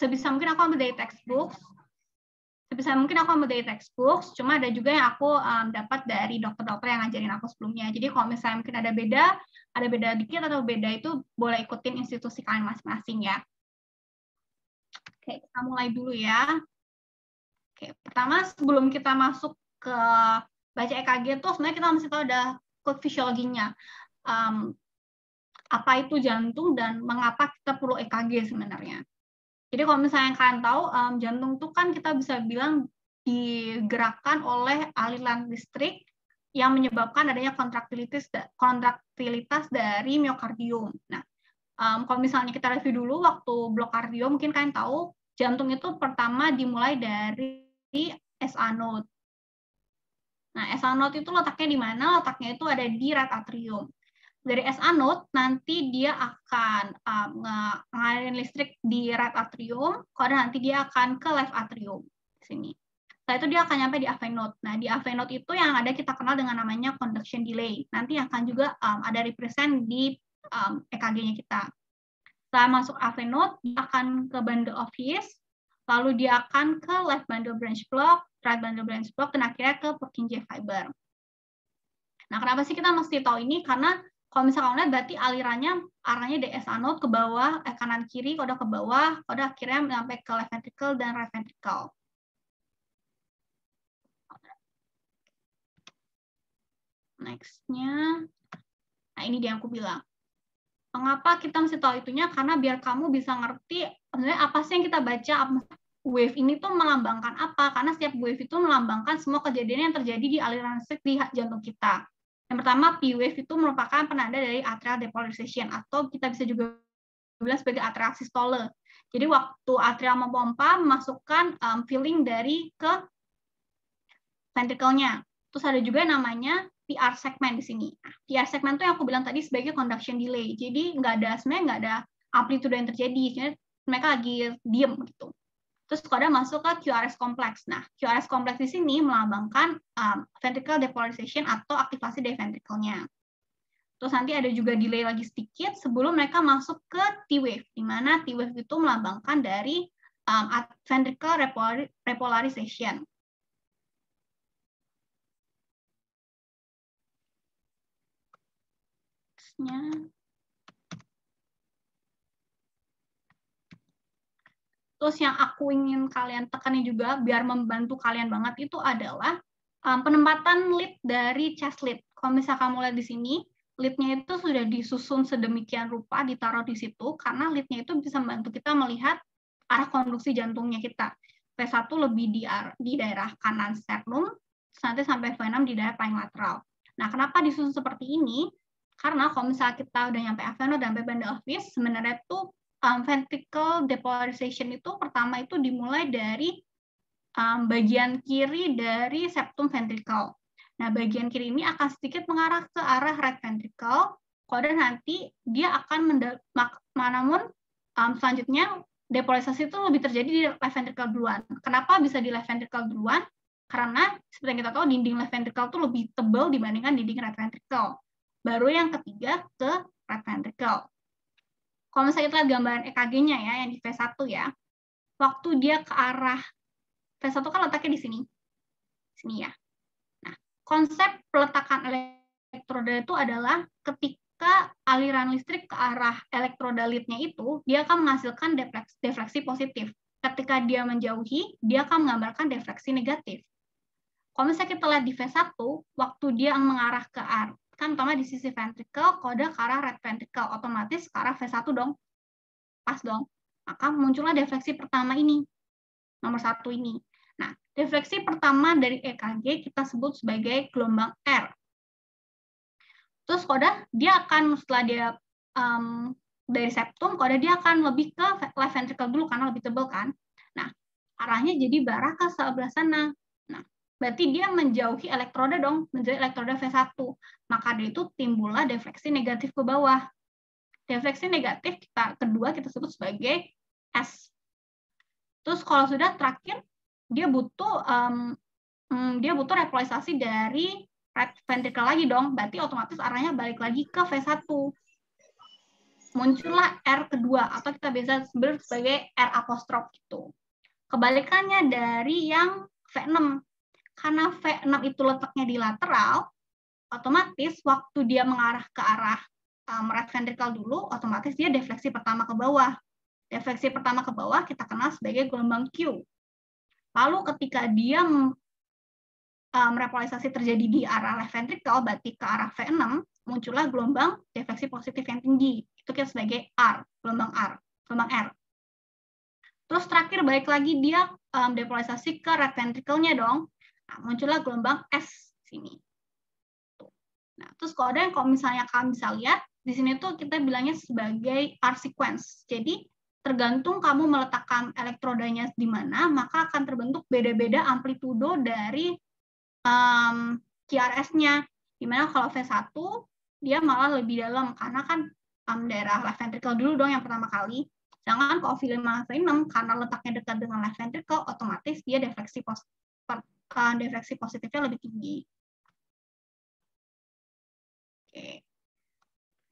sebisa mungkin aku ambil dari textbook. Sebisa mungkin aku ambil dari textbook, cuma ada juga yang aku dapat dari dokter-dokter yang ngajarin aku sebelumnya. Jadi kalau misalnya mungkin ada beda dikit atau beda itu boleh ikutin institusi kalian masing-masing ya. Oke, kita mulai dulu ya. Oke, pertama sebelum kita masuk ke baca EKG itu sebenarnya kita mesti tahu ada code fisiologinya. Apa itu jantung dan mengapa kita perlu EKG sebenarnya. Jadi kalau misalnya kalian tahu, jantung itu kan kita bisa bilang digerakkan oleh aliran listrik yang menyebabkan adanya kontraktilitas dari myokardium. Nah, kalau misalnya kita review dulu waktu blok kardio, mungkin kalian tahu jantung itu pertama dimulai dari S.A. node. Nah, S.A. node itu letaknya di mana? Letaknya itu ada di right atrium. Dari S.A. node nanti dia akan mengalir listrik di right atrium, kemudian nanti dia akan ke left atrium di sini. Setelah itu dia akan nyampe di AV node. Nah, di AV node itu yang ada kita kenal dengan namanya conduction delay. Nanti akan juga ada represent di EKG-nya kita. Setelah masuk AV node, dia akan ke bundle of His, lalu dia akan ke left bundle branch block, right bundle branch block, dan akhirnya ke Purkinje fiber. Nah, kenapa sih kita mesti tahu ini? Karena kalau misalkan lihat berarti alirannya arahnya dari S.A. node ke bawah, kanan kiri, udah ke bawah, udah akhirnya sampai ke left ventricle dan right ventricle. Next-nya, nah ini dia yang aku bilang. Mengapa kita mesti tahu itunya? Karena biar kamu bisa ngerti sebenarnya apa sih yang kita baca, wave ini tuh melambangkan apa? Karena setiap wave itu melambangkan semua kejadian yang terjadi di aliran listrik di jantung kita. Yang pertama, P wave itu merupakan penanda dari atrial depolarization atau kita bisa juga bilang sebagai atrial systol. Jadi waktu atrial memompa memasukkan filling dari ke ventricle-nya. Terus ada juga namanya PR segmen di sini. Nah, PR segmen itu yang aku bilang tadi sebagai conduction delay. Jadi sebenarnya nggak ada amplitude yang terjadi. Jadi, mereka lagi diem gitu. Terus kemudian masuk ke QRS kompleks. Nah, QRS kompleks di sini melambangkan ventricular depolarization atau aktivasi dari ventricle-nya. Terus nanti ada juga delay lagi sedikit sebelum mereka masuk ke T wave, di mana T wave itu melambangkan dari ventricular repolarization. Terus yang aku ingin kalian tekani juga biar membantu kalian banget itu adalah penempatan lead dari chest lead. Kalau misalkan kamu lihat di sini, leadnya itu sudah disusun sedemikian rupa, ditaruh di situ, karena leadnya itu bisa membantu kita melihat arah konduksi jantungnya kita. V1 lebih di daerah kanan sternum, nanti sampai V6 di daerah paling lateral. Nah, kenapa disusun seperti ini? Karena kalau misalnya kita udah nyampe AV node, sampai bundle of His, sebenarnya tuh ventricle depolarization itu pertama itu dimulai dari bagian kiri dari septum ventricle. Nah, bagian kiri ini akan sedikit mengarah ke arah right ventricle, kemudian nanti dia akan selanjutnya depolarisasi itu lebih terjadi di left ventricle duluan. Kenapa bisa di left ventricle duluan? Karena seperti yang kita tahu dinding left ventricle itu lebih tebal dibandingkan dinding right ventricle. Baru yang ketiga ke right ventricle. Kalau misalnya kita lihat gambaran EKG-nya ya, yang di V1 ya, waktu dia ke arah, V1 kan letaknya di sini ya. Nah, konsep peletakan elektroda itu adalah ketika aliran listrik ke arah elektroda leadnya itu, dia akan menghasilkan defleksi positif. Ketika dia menjauhi, dia akan menggambarkan defleksi negatif. Kalau misalnya kita lihat di V1, waktu dia mengarah ke arah, kan utama di sisi ventricle, kode ke arah right ventricle, otomatis ke arah V1 dong. Pas dong. Maka muncullah defleksi pertama ini. Nomor satu ini. Nah, defleksi pertama dari EKG kita sebut sebagai gelombang R. Terus kode, dia akan setelah dia dari septum, kode dia akan lebih ke left ventricle dulu, karena lebih tebal kan. Nah, arahnya jadi barah ke sebelah sana. Nah, berarti dia menjauhi elektroda dong, menjauhi elektroda V1. Maka dari itu timbullah defleksi negatif ke bawah. Defleksi negatif kedua kita sebut sebagai S. Terus kalau sudah terakhir, dia butuh repolarisasi dari right ventricle lagi dong, berarti otomatis arahnya balik lagi ke V1. muncullah R kedua atau kita biasa sebut sebagai R apostrof gitu. Kebalikannya dari yang V6. Karena V6 itu letaknya di lateral, otomatis waktu dia mengarah ke arah right ventricle dulu, otomatis dia defleksi pertama ke bawah. Defleksi pertama ke bawah kita kenal sebagai gelombang Q. Lalu ketika dia repolarisasi terjadi di arah left ventricle, berarti ke arah V6, muncullah gelombang defleksi positif yang tinggi. Itu kita sebagai gelombang R. Terus terakhir balik lagi dia depolarisasi ke right ventricle-nya dong. Nah, muncullah gelombang S sini. Tuh. Nah, terus koden kalau misalnya kalian bisa lihat, di sini tuh kita bilangnya sebagai R sequence. Jadi tergantung kamu meletakkan elektrodanya di mana, maka akan terbentuk beda-beda amplitudo dari QRS-nya. Dimana kalau V1 dia malah lebih dalam karena kan daerah left ventricle dulu dong yang pertama kali. Jangan kalau V5 karena letaknya dekat dengan left ventricle, otomatis dia defleksi positifnya lebih tinggi. Oke.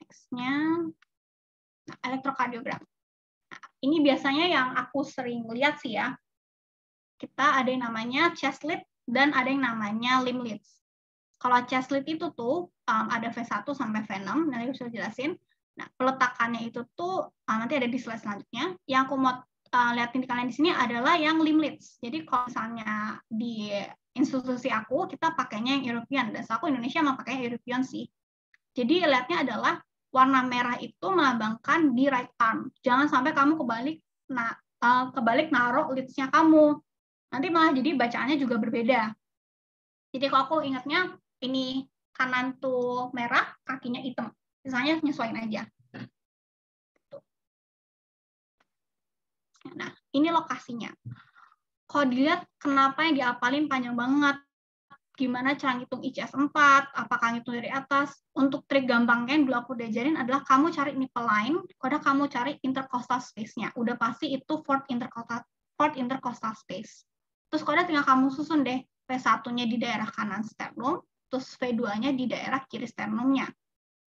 Next-nya elektrokardiogram. Nah, ini biasanya yang aku sering lihat sih ya. Kita ada yang namanya chest lead dan ada yang namanya limb leads. Kalau chest lead itu tuh ada V1 sampai V6, nanti aku sudah jelasin. Nah, peletakannya itu tuh nanti ada di slide selanjutnya. Yang aku mau lihatin di kalian di sini adalah yang limb leads. Jadi kalau misalnya di institusi aku, kita pakainya yang European. Dan aku Indonesia mah pakainya European sih. Jadi lihatnya adalah warna merah itu melambangkan di right arm. Jangan sampai kamu kebalik naruh leads-nya kamu. Nanti malah jadi bacaannya juga berbeda. Jadi kalau aku ingatnya ini kanan tuh merah, kakinya hitam. Misalnya nyesuaiin aja. Nah, ini lokasinya. Kalau dilihat kenapa yang diapalin panjang banget, gimana cara ngitung ICS-4, apakah ngitung dari atas. Untuk trik gampangnya yang dulu aku diajarin adalah kamu cari nipple line, kalau kamu cari intercostal space-nya. Udah pasti itu fourth intercostal space. Terus kalau tinggal kamu susun deh, V1-nya di daerah kanan sternum, terus V2-nya di daerah kiri sternumnya.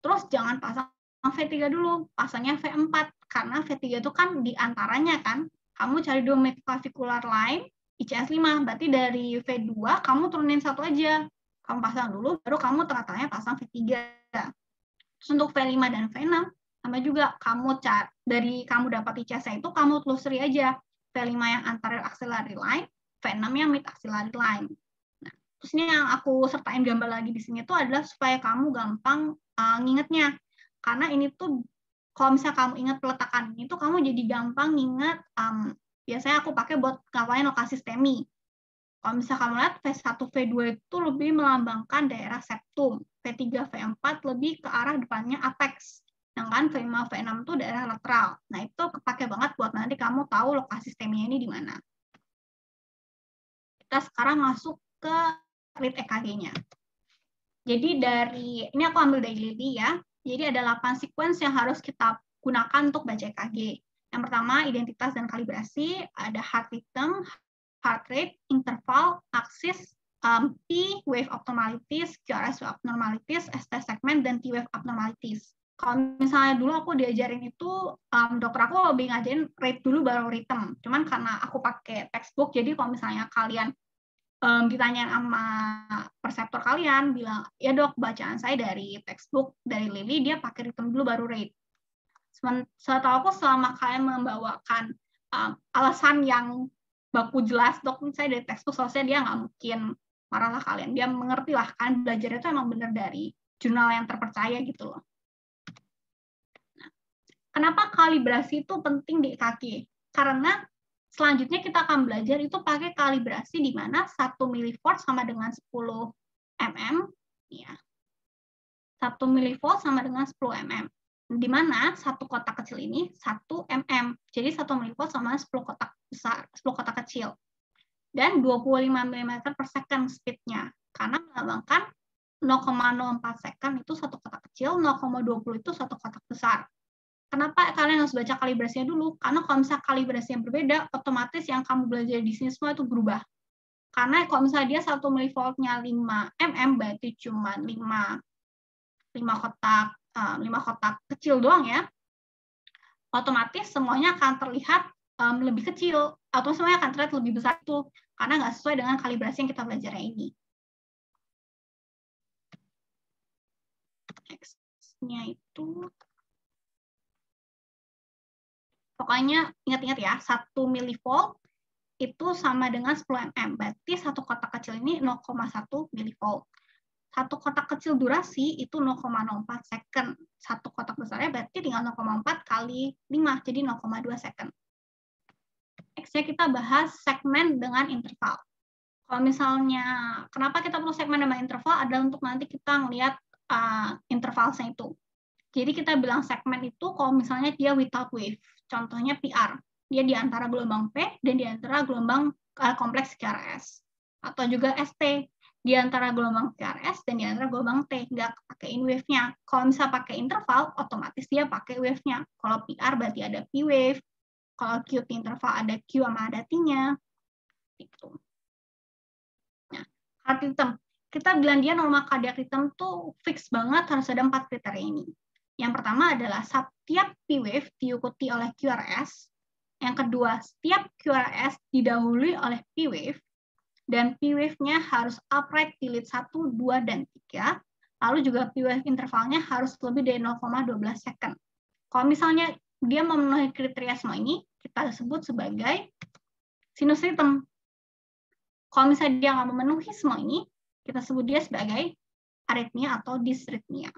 Terus jangan pasang V3 dulu, pasangnya V4. Karena V3 itu kan diantaranya kan. Kamu cari dua midclavicular line, ICS-5. Berarti dari V2 kamu turunin satu aja. Kamu pasang dulu, baru kamu tengah-tengahnya pasang V3. Terus untuk V5 dan V6, sama juga kamu cari, dari kamu dapat ICS-nya itu kamu telusuri aja. V5 yang anterior axillary line, V6 yang mid axillary line. Nah, terus ini yang aku sertain gambar lagi di sini itu adalah supaya kamu gampang ngingetnya, karena ini tuh kalau misalnya kamu ingat peletakan ini tuh kamu jadi gampang nginget. Biasanya aku pakai buat ngapalin lokasi STEMI. Kalau misalnya kamu lihat V1, V2 itu lebih melambangkan daerah septum, V3, V4 lebih ke arah depannya apex, sedangkan V5, V6 itu daerah lateral. Nah itu kepake banget buat nanti kamu tahu lokasi STEMI ini di mana. Kita sekarang masuk ke read EKG-nya. Jadi dari, ini aku ambil daily ya, jadi ada 8 sequence yang harus kita gunakan untuk baca EKG. Yang pertama, identitas dan kalibrasi, ada heart rhythm, heart rate, interval, axis, P, wave abnormalities, QRS wave abnormalities, ST segment, dan T wave abnormalities. Kalau misalnya dulu aku diajarin itu, dokter aku lebih ngajarin rate dulu baru rhythm. Cuman karena aku pakai textbook, jadi kalau misalnya kalian ditanyain sama perseptor kalian, bilang, ya dok, bacaan saya dari textbook, dari Lily, dia pakai ritme dulu baru rate. Setahu aku selama kalian membawakan alasan yang baku jelas, dok, saya dari textbook, soalnya dia nggak mungkin marahlah kalian. Dia mengerti lah, kan belajarnya itu emang bener dari jurnal yang terpercaya gitu loh. Nah, kenapa kalibrasi itu penting di EKG? Karena selanjutnya kita akan belajar itu pakai kalibrasi di mana 1 mV sama dengan 10 mm. Ya. 1 mV sama dengan 10 mm. Di mana satu kotak kecil ini 1 mm. Jadi 1 mV sama 10 kotak besar, 10 kotak kecil. Dan 25 mm per second speed-nya. Karena melambangkan 0,04 second itu satu kotak kecil, 0,20 itu satu kotak besar. Kenapa kalian harus baca kalibrasinya dulu? Karena kalau misalnya kalibrasinya berbeda, otomatis yang kamu belajar di sini semua itu berubah. Karena kalau misalnya dia 1 mV-nya 5 mm, berarti cuma 5 kotak kecil doang ya. otomatis semuanya akan terlihat lebih kecil, atau semuanya akan terlihat lebih besar itu, karena nggak sesuai dengan kalibrasi yang kita belajar ini. X-nya itu, pokoknya ingat-ingat ya, 1 millivolt itu sama dengan 10 mm, berarti satu kotak kecil ini 0,1 millivolt. Satu kotak kecil durasi itu 0,04 second. Satu kotak besarnya berarti tinggal 0,4 kali 5, jadi 0,2 second. X-nya kita bahas segmen dengan interval. Kalau misalnya, kenapa kita perlu segmen dengan interval adalah untuk nanti kita ngelihat intervalnya itu. Jadi kita bilang segmen itu kalau misalnya dia without wave, contohnya PR. Dia di antara gelombang P dan di antara gelombang kompleks QRS. Atau juga ST. Di antara gelombang QRS dan di antara gelombang T, nggak pakein wave-nya. Kalau misalnya pakai interval, otomatis dia pakai wave-nya. Kalau PR berarti ada P wave, kalau QT interval ada Q sama ada T-nya. Gitu. Nah, heart rhythm. Kita bilang dia normal cardiac rhythm tuh fix banget, harus ada 4 kriteria ini. Yang pertama adalah setiap P wave diikuti oleh QRS. Yang kedua, setiap QRS didahului oleh P wave. Dan P-wave-nya harus upright di lead 1, 2, dan 3. Lalu juga P-wave intervalnya harus lebih dari 0,12 second. Kalau misalnya dia memenuhi kriteria semua ini, kita sebut sebagai sinus rhythm. Kalau misalnya dia nggak memenuhi semua ini, kita sebut dia sebagai aritmia atau disritmia.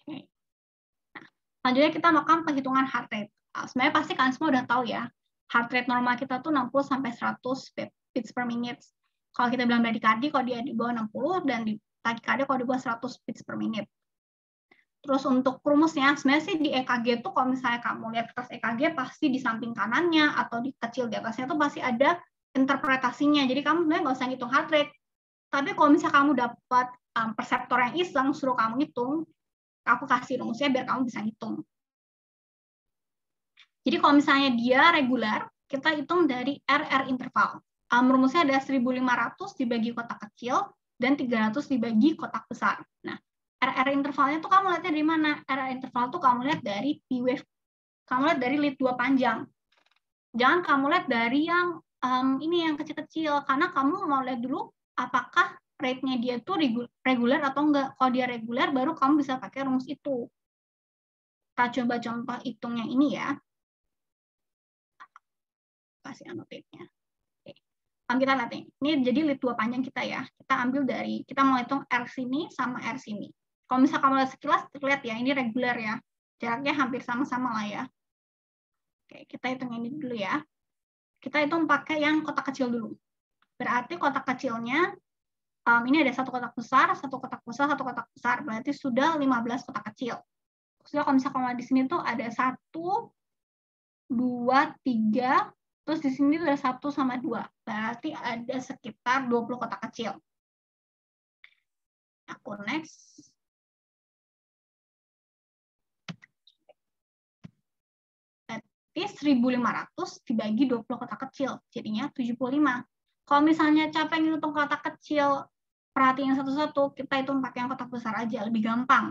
Oke. Nah, selanjutnya kita melakukan penghitungan heart rate. Sebenarnya pasti kalian semua udah tahu ya, heart rate normal kita tuh 60-100 beats per minute. Kalau kita bilang bradikardi, kalau dia di bawah 60, dan di takikardia kalau di bawah 100 beats per minute. Terus untuk rumusnya, sebenarnya sih di EKG tuh kalau misalnya kamu lihat kertas EKG, pasti di samping kanannya atau di kecil di atasnya tuh pasti ada interpretasinya. Jadi kamu sebenarnya nggak usah ngitung heart rate. Tapi kalau misalnya kamu dapat perseptor yang iseng, suruh kamu ngitung, aku kasih rumusnya biar kamu bisa ngitung. Jadi kalau misalnya dia reguler, kita hitung dari RR interval. Rumusnya ada 1.500 dibagi kotak kecil dan 300 dibagi kotak besar. Nah, RR intervalnya tuh kamu lihatnya dari mana? RR interval tuh kamu lihat dari P wave. Kamu lihat dari lead 2 panjang. Jangan kamu lihat dari yang ini yang kecil-kecil, karena kamu mau lihat dulu apakah rate-nya dia tuh reguler atau enggak. Kalau dia reguler, baru kamu bisa pakai rumus itu. Kita coba contoh hitungnya ini ya. Kasih annotate-nya. Oke. Kita lihat ini jadi lead 2 panjang kita ya. Kita ambil dari, kita mau hitung R sini sama R sini. Kalau misalnya kamu lihat sekilas, lihat ya, ini reguler ya. Jaraknya hampir sama-sama lah ya. Oke, kita hitung ini dulu ya. Kita hitung pakai yang kotak kecil dulu. Berarti kotak kecilnya, ini ada satu kotak besar, satu kotak besar, satu kotak besar. Berarti sudah 15 kotak kecil. Sudah kalau misalnya kamu lihat di sini tuh ada 1, 2, 3, terus di sini ada 1 sama 2. Berarti ada sekitar 20 kotak kecil. Aku next. Berarti 1.500 dibagi 20 kotak kecil. Jadinya 75. Kalau misalnya capek ngitung kotak kecil, perhatiin satu-satu, kita hitung pakai yang kotak besar aja. Lebih gampang.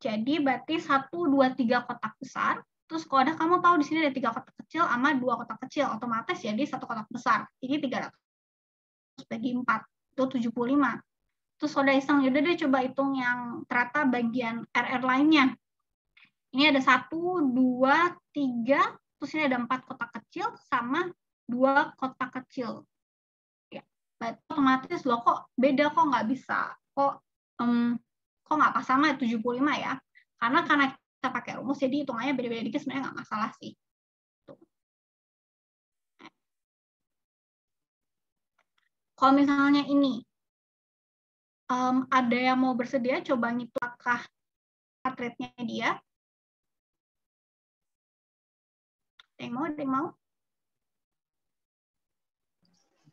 Jadi berarti 1, 2, 3 kotak besar. Terus kalau udah kamu tahu di sini ada 3 kotak kecil sama 2 kotak kecil, otomatis jadi 1 kotak besar. Ini 300 bagi 4, itu 75. Terus kalau udah iseng, yaudah deh coba hitung yang ternyata bagian RR lainnya. Ini ada 1, 2, 3, terus ini ada 4 kotak kecil sama 2 kotak kecil. Ya, otomatis loh kok beda, kok nggak bisa, kok nggak pas sama 75 ya. Karena kita pakai rumus, jadi hitungannya beda-beda dikit sebenarnya nggak masalah sih. Tuh. Kalau misalnya ini, ada yang mau bersedia, coba ngitung apakah heart rate-nya dia. Ada yang mau?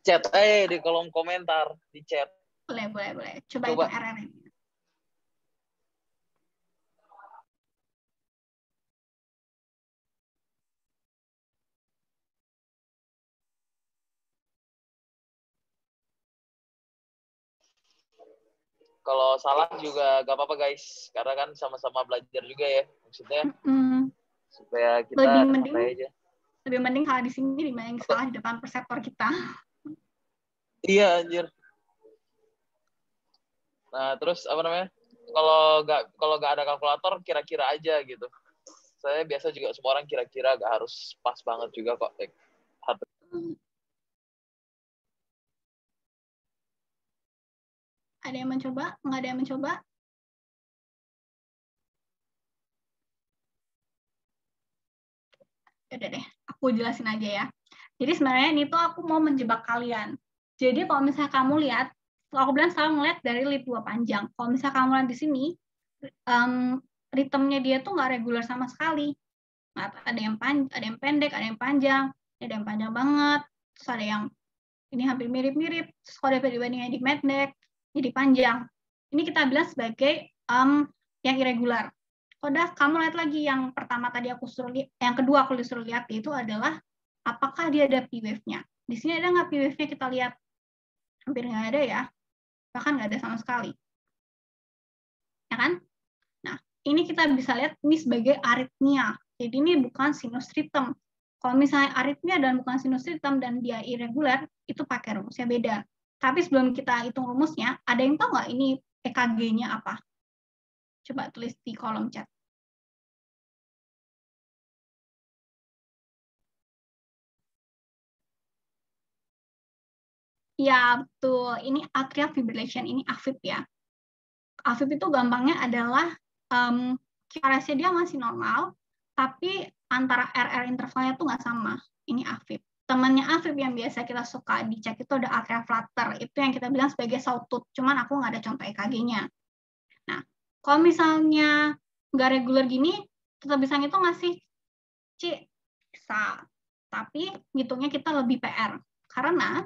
Chat aja di kolom komentar, di chat. Boleh. Coba. Itu RR-nya. Kalau salah juga gak apa-apa guys, karena kan sama-sama belajar juga ya. Maksudnya supaya kita lebih mending hal di sini dibanding salah di depan perseptor kita. Iya anjir. Nah terus apa namanya, kalau nggak ada kalkulator kira-kira aja gitu. Saya biasa juga semua orang kira-kira, nggak harus pas banget juga kok. Ada yang mencoba? Nggak ada yang mencoba? Udah deh, aku jelasin aja ya. Jadi sebenarnya ini tuh aku mau menjebak kalian. Jadi kalau misalnya kamu lihat, aku bilang selalu ngeliat dari liplua panjang. Kalau misalnya kamu lihat di sini, ritmenya dia tuh nggak reguler sama sekali. Ada yang pendek, ada yang panjang, ada yang panjang banget, terus ada yang ini hampir mirip-mirip, terus kalau dibandingnya di pendek, jadi panjang. Ini kita bilang sebagai yang irregular. Udah, kamu lihat lagi yang pertama tadi aku suruh lihat, yang kedua aku disuruh lihat itu adalah apakah dia ada P wave-nya. Di sini ada nggak P wave-nya kita lihat? Hampir nggak ada ya, bahkan nggak ada sama sekali. Ya kan? Nah, ini kita bisa lihat ini sebagai aritmia. Jadi ini bukan sinus rhythm. Kalau misalnya aritmia dan bukan sinus rhythm dan dia irregular, itu pakai rumusnya beda. Tapi sebelum kita hitung rumusnya, ada yang tahu nggak ini EKG-nya apa? Coba tulis di kolom chat. Ya, betul. Ini atrial fibrillation, ini AFib ya. AFib itu gampangnya adalah QRS-nya dia masih normal, tapi antara RR intervalnya tuh nggak sama. Ini AFib. Temannya AFib yang biasa kita suka dicek itu ada atrial flutter. Itu yang kita bilang sebagai sawtooth. Cuman aku nggak ada contoh EKG-nya. Nah, kalau misalnya nggak reguler gini, tetap bisa ngitung nggak sih? C, bisa. Tapi ngitungnya kita lebih PR. Karena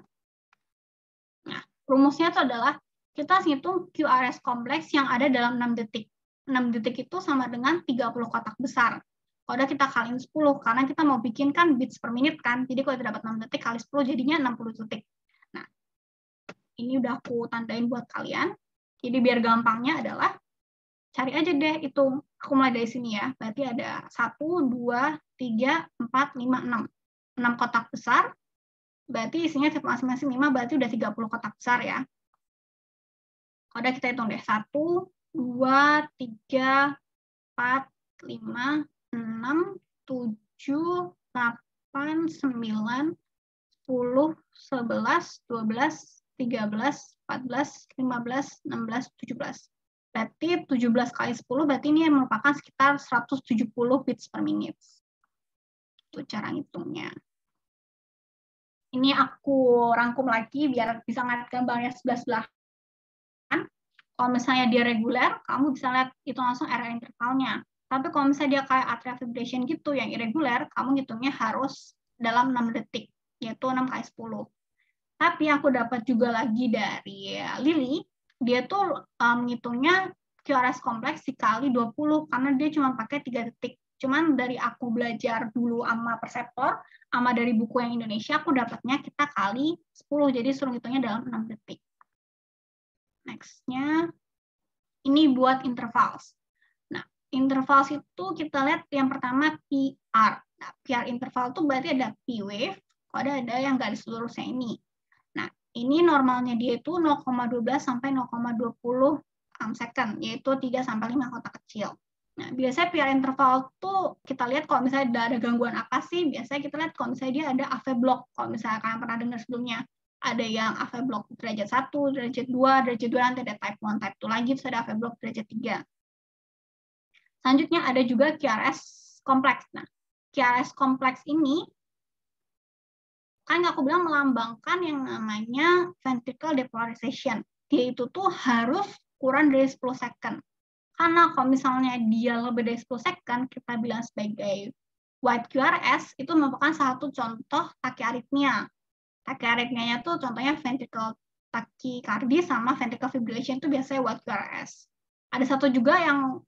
rumusnya itu adalah kita hitung QRS kompleks yang ada dalam 6 detik. 6 detik itu sama dengan 30 kotak besar. Kalau udah kita kaliin 10, karena kita mau bikin kan beats per menit kan. Jadi kalau kita dapat 6 detik kali 10 jadinya 60 detik. Nah, ini udah aku tandain buat kalian. Jadi biar gampangnya adalah cari aja deh hitung. Aku mulai dari sini ya. Berarti ada 1, 2, 3, 4, 5, 6. 6 kotak besar. Berarti isinya masing-masing 5, berarti udah 30 kotak besar ya. Udah kita hitung deh. 1, 2, 3, 4, 5, 6, 7, 8, 9, 10, 11, 12, 13, 14, 15, 16, 17. Berarti 17 kali 10, berarti ini merupakan sekitar 170 beats per menit. Itu cara ngitungnya. Ini aku rangkum lagi biar bisa ngeliat gambarnya sebelah-sebelahan. Kalau misalnya dia reguler, kamu bisa lihat itu langsung RR intervalnya. Tapi kalau misalnya dia kayak atrial fibrillation gitu yang irreguler, kamu hitungnya harus dalam 6 detik, yaitu 6 kali 10. Tapi aku dapat juga lagi dari Lily, dia tuh ngitungnya QRS kompleks dikali 20 karena dia cuma pakai 3 detik. Cuman dari aku belajar dulu sama perseptor, sama dari buku yang Indonesia, aku dapatnya kita kali 10. Jadi suruh hitungnya dalam 6 detik. Next-nya, ini buat intervals. Nah, intervals itu kita lihat yang pertama PR. Nah, PR interval itu berarti ada P wave, kalau ada yang nggak di seluruh semi. Nah, ini normalnya dia itu 0,12 sampai 0,20 second, yaitu 3 sampai 5 kotak kecil. Nah, biasanya PR interval tuh kita lihat kalau misalnya ada gangguan apa sih, biasanya kita lihat kalau misalnya dia ada AV block. Kalau misalnya kalian pernah dengar sebelumnya, ada yang AV block derajat 1, derajat 2, derajat 2 nanti ada type 1, type 2 lagi, terus ada AV block derajat 3. Selanjutnya ada juga QRS kompleks. Nah, QRS kompleks ini, kan aku bilang melambangkan yang namanya ventricular depolarization. Dia itu tuh harus kurang dari 10 second. Karena kalau misalnya dia lebih dari 10 second, kita bilang sebagai wide QRS, itu merupakan satu contoh tachyarrhythmia. Tachyarrhythmia-nya tuh contohnya ventricular tachycardia sama ventricular fibrillation itu biasanya wide QRS. Ada satu juga yang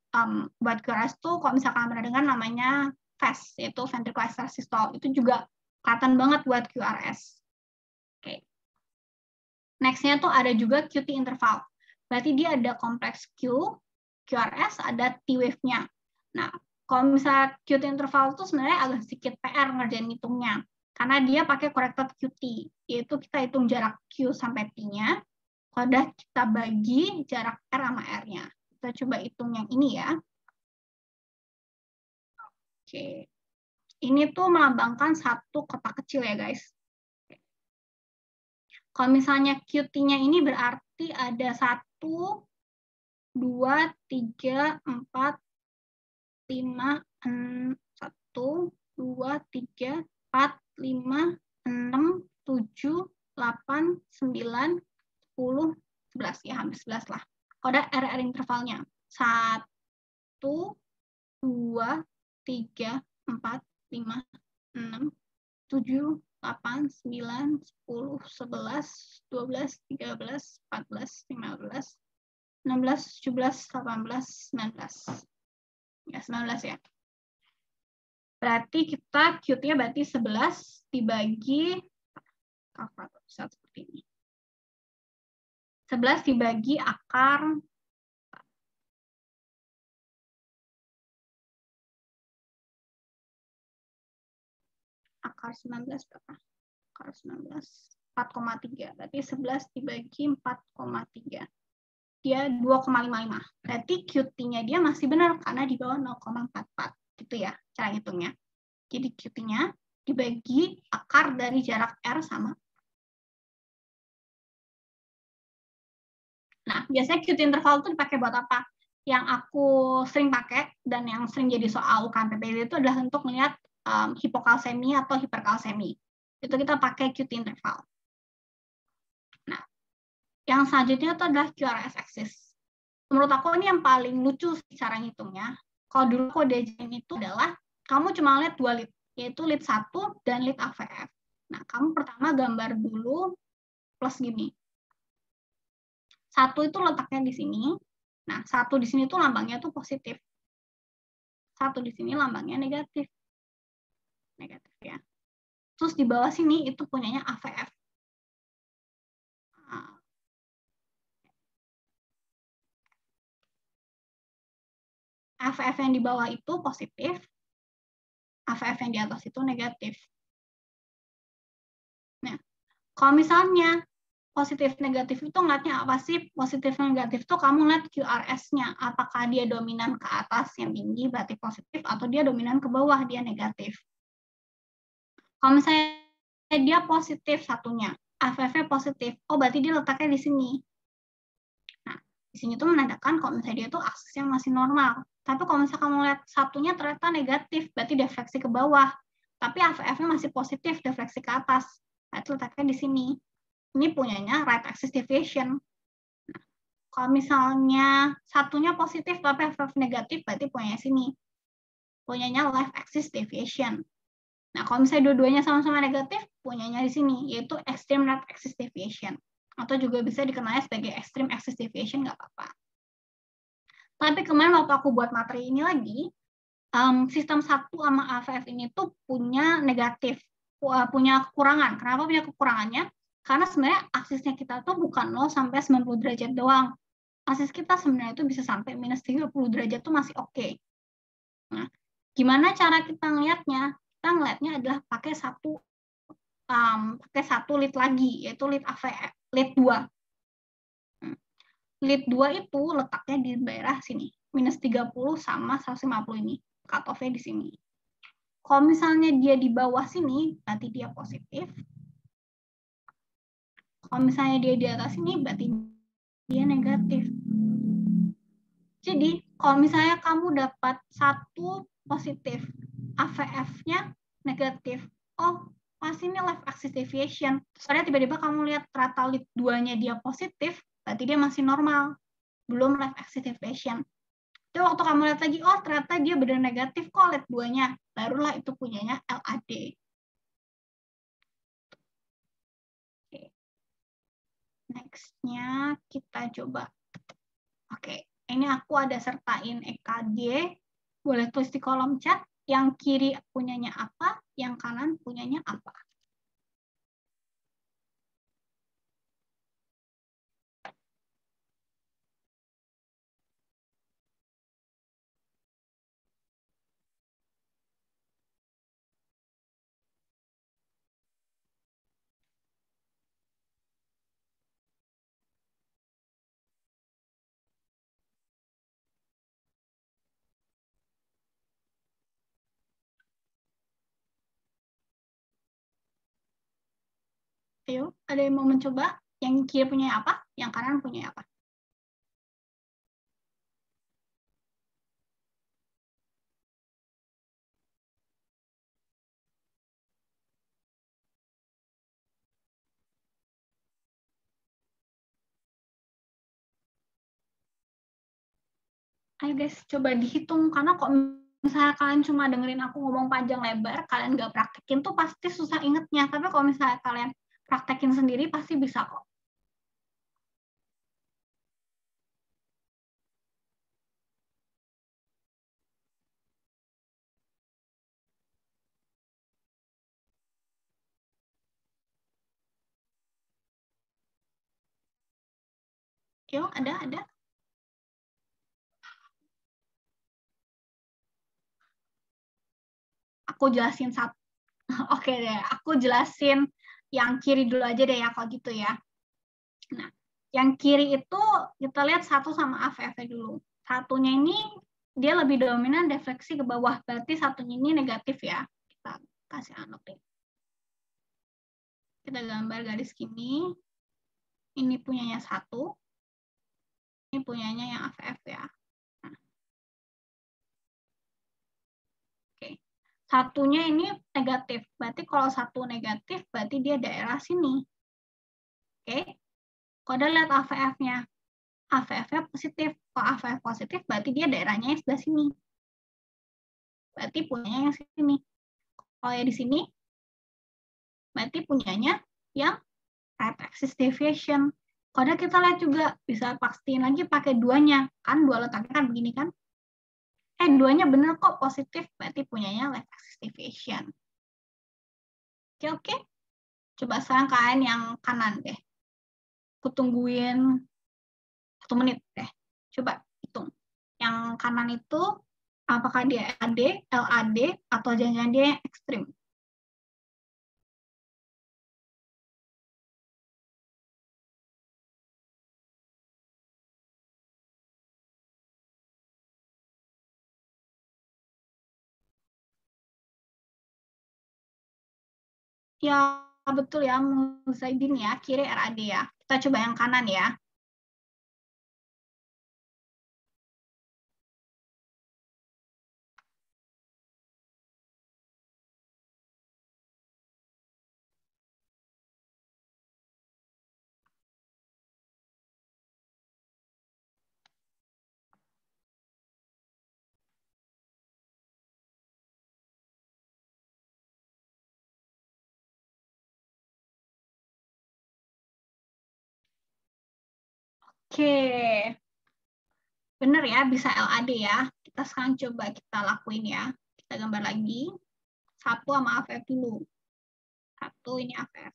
wide QRS tuh kalau misalkan pernah dengar namanya VES, yaitu ventricular systol. Itu juga kelihatan banget wide QRS. Oke. Next-nya tuh ada juga QT interval. Berarti dia ada kompleks Q, QRS ada T wave-nya. Nah, Kalau misalnya QT interval itu sebenarnya agak sedikit PR ngerjain hitungnya, karena dia pakai corrected QT, yaitu kita hitung jarak Q sampai T-nya, kalau udah kita bagi jarak R sama R-nya. Kita coba hitung yang ini ya. Oke. Ini tuh melambangkan satu kotak kecil ya guys. Kalau misalnya QT-nya ini berarti ada 1, 2, 3, 4, 5, 1, 2, 3, 4, 5, 6, 7, 8, 9, 10, 11. Ya, hampir 11 lah. Kalau ada RR intervalnya. 1, 2, 3, 4, 5, 6, 7, 8, 9, 10, 11, 12, 13, 14, 15, 16, 17, 18, 19. Ya, 19 ya. Berarti kita Q-nya berarti 11 dibagi kalkulator saat seperti ini. 11 dibagi akar 19 berapa? Akar 19 4,3. Berarti 11 dibagi 4,3. Dia 2,55. Berarti QT-nya dia masih benar karena di bawah 0,44. Gitu ya cara ngitungnya. Jadi QT-nya dibagi akar dari jarak R sama. Nah, biasanya QT interval itu dipakai buat apa? Yang aku sering pakai dan yang sering jadi soal UKM PPDB itu adalah untuk melihat hipokalsemia atau hiperkalsemi. Itu kita pakai QT interval. Nah, yang selanjutnya itu adalah QRS axis. Menurut aku ini yang paling lucu cara ngitungnya. Kalau dulu kodejen itu adalah kamu cuma lihat dua lead, yaitu lead 1 dan lead AVF. Nah, kamu pertama gambar dulu plus gini. 1 itu letaknya di sini. Nah, 1 di sini itu lambangnya tuh positif. 1 di sini lambangnya negatif. Negatif ya. Terus di bawah sini itu punyanya AVF. AVF yang di bawah itu positif, AVF yang di atas itu negatif. Nah, kalau misalnya positif negatif itu ngeliatnya apa sih? Positif negatif itu kamu ngeliat QRS-nya, apakah dia dominan ke atas yang tinggi berarti positif atau dia dominan ke bawah dia negatif. Kalau misalnya dia positif satunya, AVF-nya positif, oh berarti dia letaknya di sini. Nah, di sini tuh menandakan kalau misalnya dia tuh aksisnya masih normal. Tapi kalau misalnya kamu lihat satunya ternyata negatif, berarti defleksi ke bawah. Tapi AVF-nya masih positif, defleksi ke atas. Berarti letaknya di sini. Ini punyanya right axis deviation. Nah, kalau misalnya satunya positif, tapi AVF negatif, berarti punyanya sini. Punyanya left axis deviation. Nah, kalau misalnya dua-duanya sama-sama negatif, punyanya di sini, yaitu extreme right axis deviation. Atau juga bisa dikenalnya sebagai extreme axis deviation, nggak apa-apa. Tapi kemarin waktu aku buat materi ini lagi, sistem 1 sama AVF ini tuh punya negatif, punya kekurangan. Kenapa punya kekurangannya? Karena sebenarnya aksisnya kita tuh bukan 0 sampai 90 derajat doang. Aksis kita sebenarnya itu bisa sampai minus 30 derajat tuh masih oke. Nah, gimana cara kita ngeliatnya? Kita ngeliatnya adalah pakai satu lead lagi, yaitu lead AVF, lead 2. Lead 2 itu letaknya di daerah sini. Minus 30 sama 150 ini. Cut off-nya di sini. Kalau misalnya dia di bawah sini, berarti dia positif. Kalau misalnya dia di atas sini, berarti dia negatif. Jadi, kalau misalnya kamu dapat satu positif, AVF-nya negatif. Oh, pasti ini left axis deviation. Soalnya tiba-tiba kamu lihat ternyata lead 2-nya dia positif, berarti dia masih normal, belum left axis deviation. Jadi waktu kamu lihat lagi, oh ternyata dia benar negatif kok lead 2-nya, barulah itu punyanya LAD. Oke. Next-nya kita coba. Oke, ini aku ada sertain EKG, boleh tulis di kolom chat, yang kiri punyanya apa, yang kanan punyanya apa. Ayo, ada yang mau mencoba? Yang kiri punya apa? Yang kanan punya apa? Ayo guys, coba dihitung, karena kok misalnya kalian cuma dengerin aku ngomong panjang lebar, kalian nggak praktekin tuh pasti susah ingetnya. Tapi kalau misalnya kalian praktekin sendiri pasti bisa kok. Yo, ada. Aku jelasin satu. Oke deh, aku jelasin yang kiri dulu aja deh ya kalau gitu ya. Nah, yang kiri itu kita lihat satu sama AV dulu. Satunya ini dia lebih dominan defleksi ke bawah, berarti satunya ini negatif ya. Kita kasih anote. Kita gambar garis gini. Ini punyanya satu. Ini punyanya yang AV ya. Satunya ini negatif, berarti kalau satu negatif, berarti dia daerah sini. Oke, kalau udah lihat AVF-nya, AVF-nya positif. Kalau AVF positif, berarti dia daerahnya yang sudah sini. Berarti punyanya yang sini. Kalau yang di sini, berarti punyanya yang right axis deviation. Kalau kita lihat juga, bisa pastiin lagi pakai duanya. Kan dua letaknya kan begini kan? Duanya benar kok positif, berarti punyanya left axis deviation. Oke. Coba sekarang kalian yang kanan deh. Aku tungguin 1 menit deh. Coba hitung. Yang kanan itu apakah dia AD, LAD, atau jangan-jangan dia yang ekstrim? Ya, betul ya, Muzaidin ya, kiri RAD ya. Kita coba yang kanan ya. Oke, bener ya, bisa LAD ya. Kita sekarang coba kita lakuin ya. Kita gambar lagi. Satu sama AVF dulu. Satu ini AVF.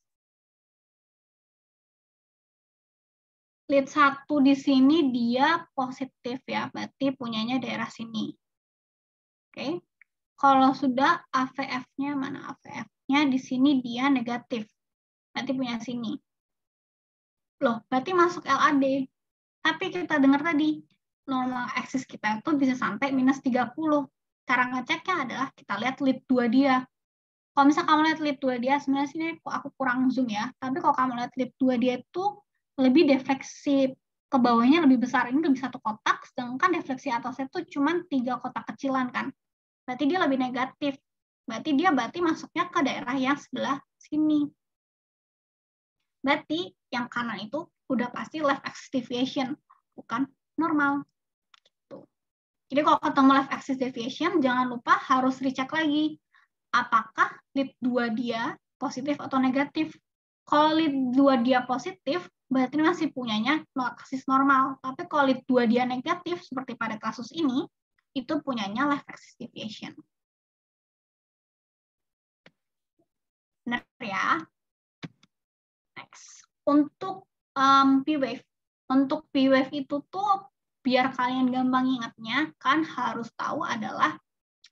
Lead satu di sini dia positif ya, berarti punyanya daerah sini. Oke, kalau sudah AVF-nya mana? AVF-nya di sini dia negatif, berarti punya sini. Loh, berarti masuk LAD. Tapi kita dengar tadi, normal axis kita itu bisa sampai minus 30. Cara ngeceknya adalah kita lihat lead 2 dia. Kalau misalnya kamu lihat lead 2 dia, sebenarnya sini aku kurang zoom ya, tapi kalau kamu lihat lead 2 dia itu lebih defleksi ke bawahnya lebih besar, ini lebih satu kotak, sedangkan defleksi atasnya itu cuma 3 kotak kecilan kan. Berarti dia lebih negatif. Berarti dia masuknya ke daerah yang sebelah sini. Berarti yang kanan itu udah pasti left axis deviation, bukan normal. Gitu. Jadi kalau ketemu left axis deviation, jangan lupa harus recheck lagi. Apakah lead 2 dia positif atau negatif? Kalau lead 2 dia positif, berarti masih punyanya left axis normal. Tapi kalau lead 2 dia negatif, seperti pada kasus ini, itu punyanya left axis deviation. Benar ya? Next. Untuk P-wave. Untuk P-wave itu tuh biar kalian gampang ingatnya, kan harus tahu adalah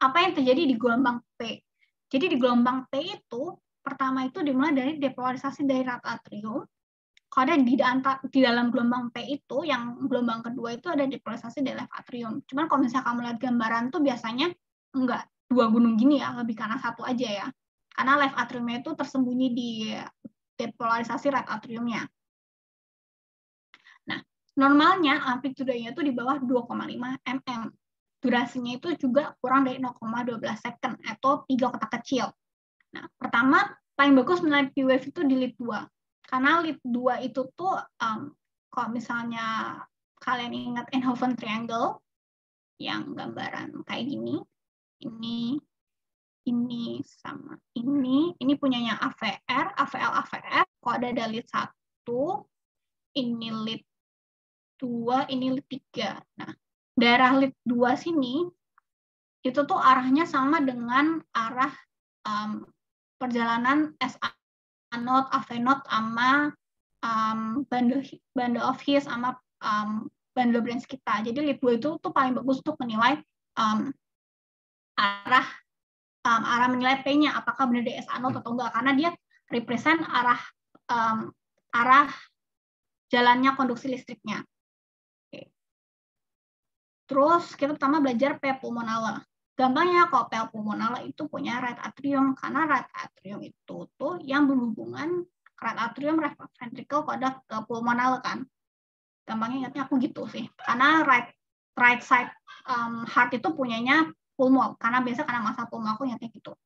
apa yang terjadi di gelombang P. Jadi di gelombang P itu, pertama itu dimulai dari depolarisasi dari right atrium. Kalau ada di dalam gelombang P itu, yang gelombang kedua itu ada depolarisasi dari left atrium. Cuman kalau misalnya kamu lihat gambaran tuh biasanya enggak 2 gunung gini ya, lebih karena satu aja ya. Karena left atriumnya itu tersembunyi di depolarisasi right atriumnya. Nah, normalnya amplitudenya itu di bawah 2,5 mm. Durasinya itu juga kurang dari 0,12 second atau 3 kotak kecil. Nah, pertama paling bagus meneliti wave itu di lead 2. Karena lead 2 itu tuh kalau misalnya kalian ingat Eindhoven triangle yang gambaran kayak gini, ini sama ini punyanya AVR, AVL, AVF. Kalau ada lead 1, ini lead 2, ini lead 3. Nah, daerah lead 2 sini itu tuh arahnya sama dengan arah perjalanan S.A. node, A.V. node sama bundle of His sama bundle branch kita. Jadi lead 2 itu tuh paling bagus untuk menilai arah menilai P-nya, apakah benar di S.A. node atau enggak, karena dia represent arah jalannya konduksi listriknya. Oke. Terus kita pertama belajar P. pulmonala. Gampangnya kalau P. pulmonala itu punya right atrium, karena right atrium itu tuh yang berhubungan right atrium, left ventricle pada ke pulmonala kan. Gampangnya ingatnya aku gitu sih, karena right side heart itu punyanya pulmo, karena biasa karena masa pulmo aku nyatanya gitu.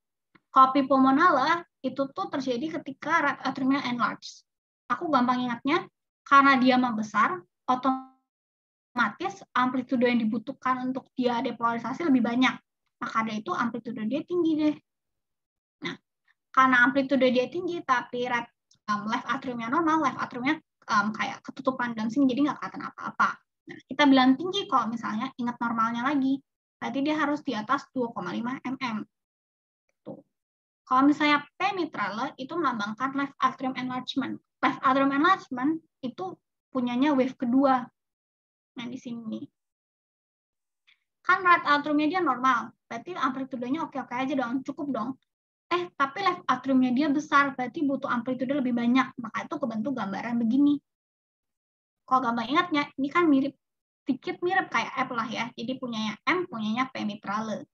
Kalau P. pulmonala itu tuh terjadi ketika right atriumnya enlarge. Aku gampang ingatnya karena dia membesar, otomatis amplitude yang dibutuhkan untuk dia depolarisasi lebih banyak. Maka dari itu amplitude dia tinggi deh. Nah, karena amplitude dia tinggi tapi right left atriumnya normal, left atriumnya kayak ketutupan dan sini jadi nggak kelihatan apa-apa. Nah, kita bilang tinggi kalau misalnya ingat normalnya lagi. Berarti dia harus di atas 2,5 mm. Tuh. Kalau misalnya P mitrale itu melambangkan left atrium enlargement. Left atrium enlargement itu punyanya wave kedua. Nah, di sini. Kan right atriumnya dia normal. Berarti amplitudenya oke-oke aja dong, cukup dong. Tapi left atriumnya dia besar, berarti butuh amplitude lebih banyak. Maka itu kebentuk gambaran begini. Kalau gambar ingatnya, ini kan mirip sedikit mirip kayak F lah ya. Jadi punyanya M, punyanya P mitrale.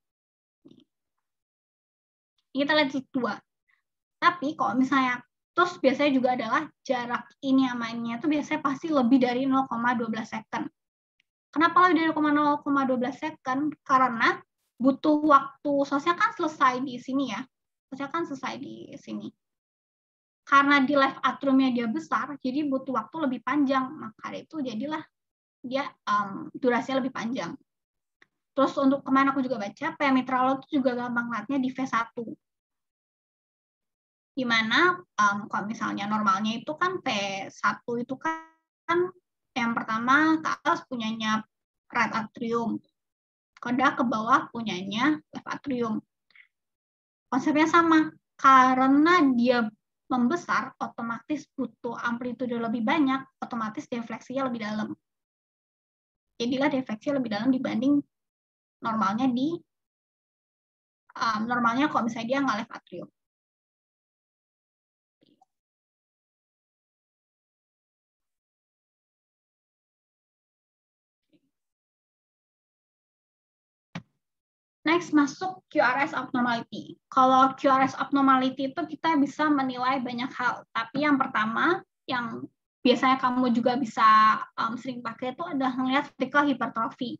Kita lihat lead 2. Tapi kalau misalnya, terus biasanya juga adalah jarak ini namanya itu biasanya pasti lebih dari 0,12 second. Kenapa lebih dari 0,12 second? Karena butuh waktu, seharusnya kan selesai di sini ya. Seharusnya kan selesai di sini. Karena di left atriumnya dia besar, jadi butuh waktu lebih panjang. Maka itu jadilah dia durasinya lebih panjang. Terus untuk kemarin aku juga baca, P mitrale itu juga gampang lihatnya di V1. Dimana kalau misalnya normalnya itu kan V1 itu kan yang pertama ke atas punyanya right atrium. Kemudian ke bawah punyanya left atrium. Konsepnya sama. Karena dia membesar, otomatis butuh amplitude lebih banyak, otomatis defleksinya lebih dalam. Jadilah defleksi lebih dalam dibanding normalnya di normalnya kalau misalnya dia nggak left atrium. Next masuk QRS abnormality. Kalau QRS abnormality itu kita bisa menilai banyak hal. Tapi yang pertama yang biasanya kamu juga bisa sering pakai itu adalah melihat ventricular hypertrophy.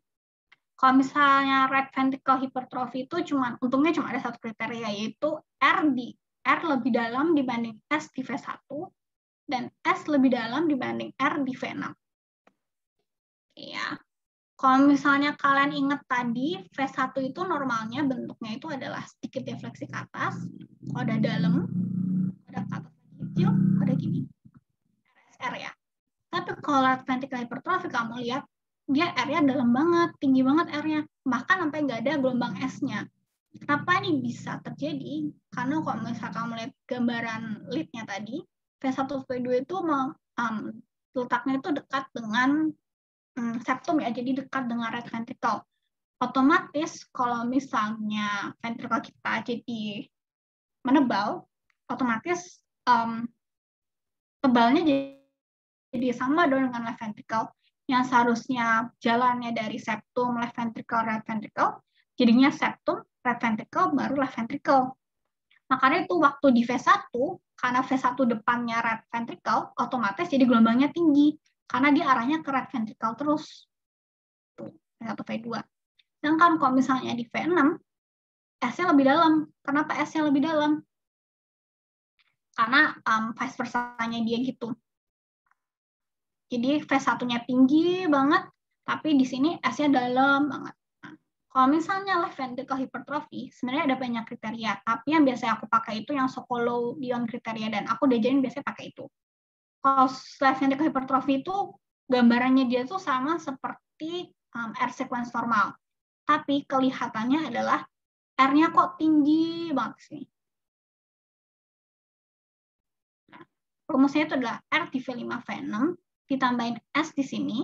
Kalau misalnya right ventricular hypertrophy itu untungnya cuma ada satu kriteria, yaitu R lebih dalam dibanding S di V1 dan S lebih dalam dibanding R di V6. Iya. Kalau misalnya kalian ingat tadi V1 itu normalnya bentuknya itu adalah sedikit defleksi ke atas, ada dalam, ada ke atas kecil, ada gini. R ya. Tapi kalau right ventricular hypertrophy kamu lihat dia R-nya dalam banget, tinggi banget R-nya, bahkan sampai nggak ada gelombang S-nya. Kenapa ini bisa terjadi? Karena kalau misalnya kamu lihat gambaran lead-nya tadi, V1 V2 itu letaknya itu dekat dengan septum ya, jadi dekat dengan right ventricle. Otomatis kalau misalnya ventricle kita jadi menebal, otomatis tebalnya jadi sama dong dengan left ventricle, yang seharusnya jalannya dari septum, left ventricle, right ventricle, jadinya septum, right ventricle, baru left ventricle. Makanya itu waktu di V1, karena V1 depannya right ventricle, otomatis jadi gelombangnya tinggi karena dia arahnya ke right ventricle terus. Tuh, V1, V2. Sedangkan kalau misalnya di V6, S-nya lebih dalam. Kenapa S-nya lebih dalam? Karena vice versa-nya dia gitu. Jadi V1-nya tinggi banget, tapi di sini S-nya dalam banget. Nah, kalau misalnya left ventricle hypertrophy, sebenarnya ada banyak kriteria, tapi yang biasanya aku pakai itu yang Sokolow Dion kriteria, dan aku diajarin biasanya pakai itu. Kalau left ventricle hypertrophy itu, gambarannya dia tuh sama seperti R sequence normal, tapi kelihatannya adalah R-nya kok tinggi banget sih. Nah, rumusnya itu adalah R di V5 V6, ditambahin S di sini,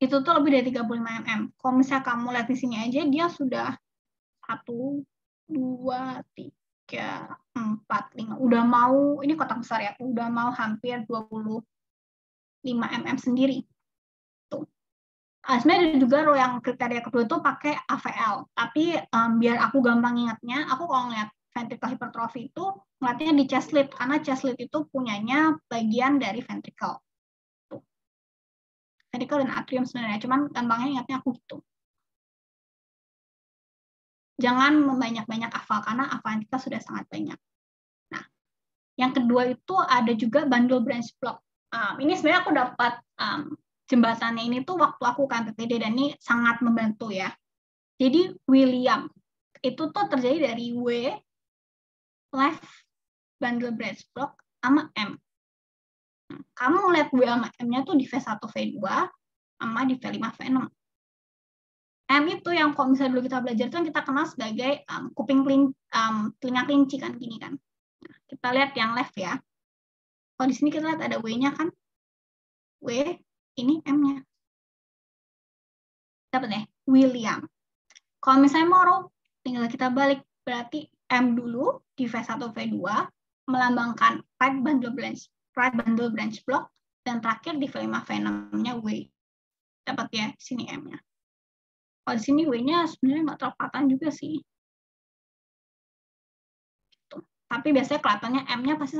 itu tuh lebih dari 35 mm. Kalau misalnya kamu lihat di sini aja, dia sudah 1, 2, 3, 4, 5. Udah mau, ini kotak besar ya, udah mau hampir 25 mm sendiri. Tuh. Sebenarnya ada juga yang kriteria kedua itu pakai AVL. Tapi biar aku gampang ingatnya, aku kalau ngeliat ventricle hypertrophy itu ngeliatnya di chest lead, karena chest lead itu punyanya bagian dari ventricle. Ventricle dan atrium sebenarnya, cuman gampangnya ingatnya aku gitu. Jangan membanyak-banyak hafal, karena hafalan kita sudah sangat banyak. Nah, yang kedua itu ada juga bundle branch block. Ini sebenarnya aku dapat jembatannya ini tuh waktu aku kan TTD, dan ini sangat membantu ya. Jadi William, itu tuh terjadi dari W, left bundle branch block, sama M. Kamu lihat W sama M-nya tuh di V1, V2, sama di V5, V6. M itu yang kalau misalnya dulu kita belajar itu yang kita kenal sebagai telinga kelinci kan, gini kan. Nah, kita lihat yang left ya. Kalau di sini kita lihat ada W-nya kan. W, ini M-nya. Dapat ya? William. Kalau misalnya Moro, tinggal kita balik. Berarti M dulu di V1, V2, melambangkan right bundle branch block, dan terakhir di V5, V6-nya W. Dapat ya, sini M-nya. Kalau di sini W-nya sebenarnya nggak terpatan juga sih. Gitu. Tapi biasanya kelihatannya M-nya pasti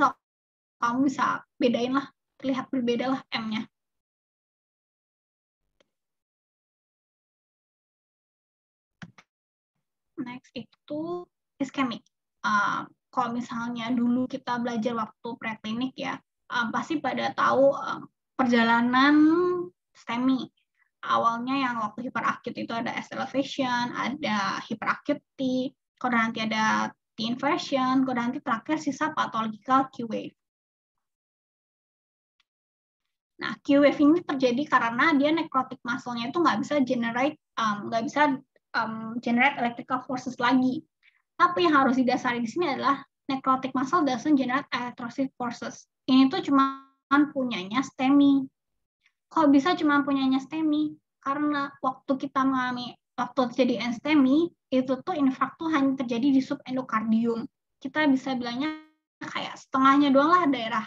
kamu bisa bedain lah, terlihat berbeda lah M-nya. Next itu iskemik. Kalau misalnya dulu kita belajar waktu preklinik ya, pasti pada tahu perjalanan STEMI. Awalnya yang waktu hiperakut itu ada S elevation, ada hyperacute, kalau nanti ada T inversion, kalau nanti terakhir sisa pathological Q wave. Nah, Q wave ini terjadi karena dia necrotic muscle-nya itu nggak bisa generate electrical forces lagi. Tapi yang harus didasari di sini adalah necrotic muscle doesn't generate electrostatic forces. Ini tuh cuma punyanya STEMI. Kok bisa cuma punyanya STEMI? Karena waktu kita mengalami, waktu terjadi NSTEMI, itu tuh infark tuh hanya terjadi di subendokardium. Kita bisa bilangnya kayak setengahnya doang lah daerah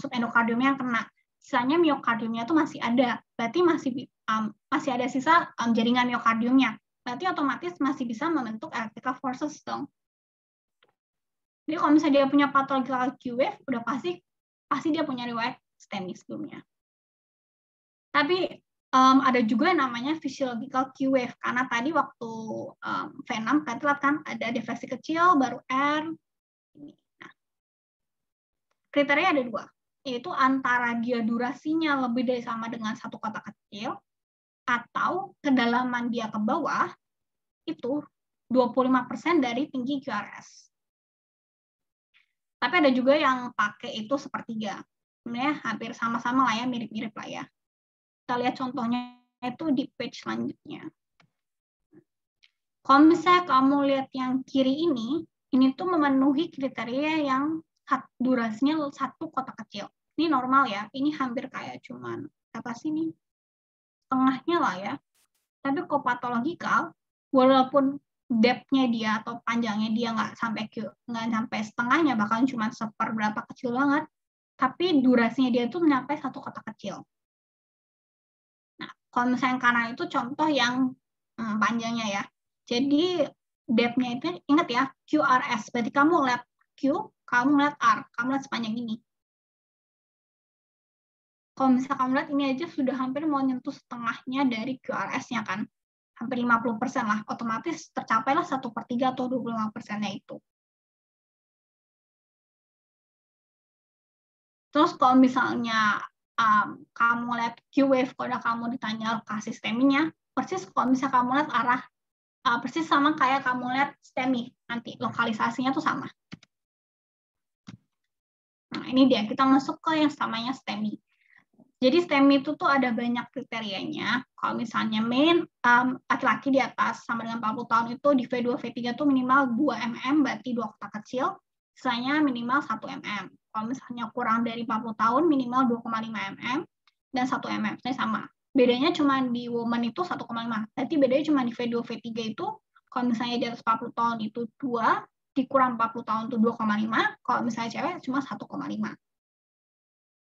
subendokardiumnya yang kena. Sisanya myokardiumnya tuh masih ada. Berarti masih ada sisa jaringan myokardiumnya. Berarti otomatis masih bisa membentuk electrical forces dong. Jadi kalau misalnya dia punya pathological Q-wave, udah pasti dia punya riwayat STEMI sebelumnya. Tapi ada juga namanya physiological Q-wave, karena tadi waktu V6 kita lihat kan ada defleksi kecil, baru R. Nah, kriterianya ada dua, yaitu antara dia durasinya lebih dari sama dengan satu kotak kecil, atau kedalaman dia ke bawah, itu 25% dari tinggi QRS. Tapi ada juga yang pakai itu sepertiga. Sebenarnya hampir sama-sama lah ya, mirip-mirip lah ya. Kita lihat contohnya itu di page selanjutnya. Kalau misalnya kamu lihat yang kiri ini tuh memenuhi kriteria yang durasinya satu kotak kecil. Ini normal ya, ini hampir kayak cuman, apa sih nih? Tengahnya lah ya. Tapi kalau patologikal, walaupun depth-nya dia atau panjangnya dia nggak sampai setengahnya, bahkan cuma seperberapa kecil banget, tapi durasinya dia itu mencapai satu kotak kecil. Nah, kalau misalnya kanan itu contoh yang panjangnya ya. Jadi depth-nya itu ingat ya QRS, berarti kamu lihat Q, kamu lihat R, kamu lihat sepanjang ini. Kalau misalnya kamu lihat ini aja sudah hampir mau nyentuh setengahnya dari QRS-nya kan. Hampir 50% lah, otomatis tercapailah 1/3 atau 25%-nya itu. Terus kalau misalnya kamu lihat Q-wave, kalau kamu ditanya lokasi STEMI-nya, persis kalau misalnya kamu lihat arah, persis sama kayak kamu lihat STEMI, nanti lokalisasinya tuh sama. Nah ini dia, kita masuk ke yang samanya STEMI. Jadi STEMI itu tuh ada banyak kriterianya. Kalau misalnya main laki-laki di atas sama dengan 40 tahun itu di V2, V3 tuh minimal 2 mm, berarti 2 otak kecil, sisanya minimal 1 mm. Kalau misalnya kurang dari 40 tahun minimal 2,5 mm dan 1 mm, misalnya sama. Bedanya cuma di woman itu 1,5. Berarti bedanya cuma di V2, V3 itu kalau misalnya di atas 40 tahun itu 2, dikurang 40 tahun itu 2,5, kalau misalnya cewek cuma 1,5.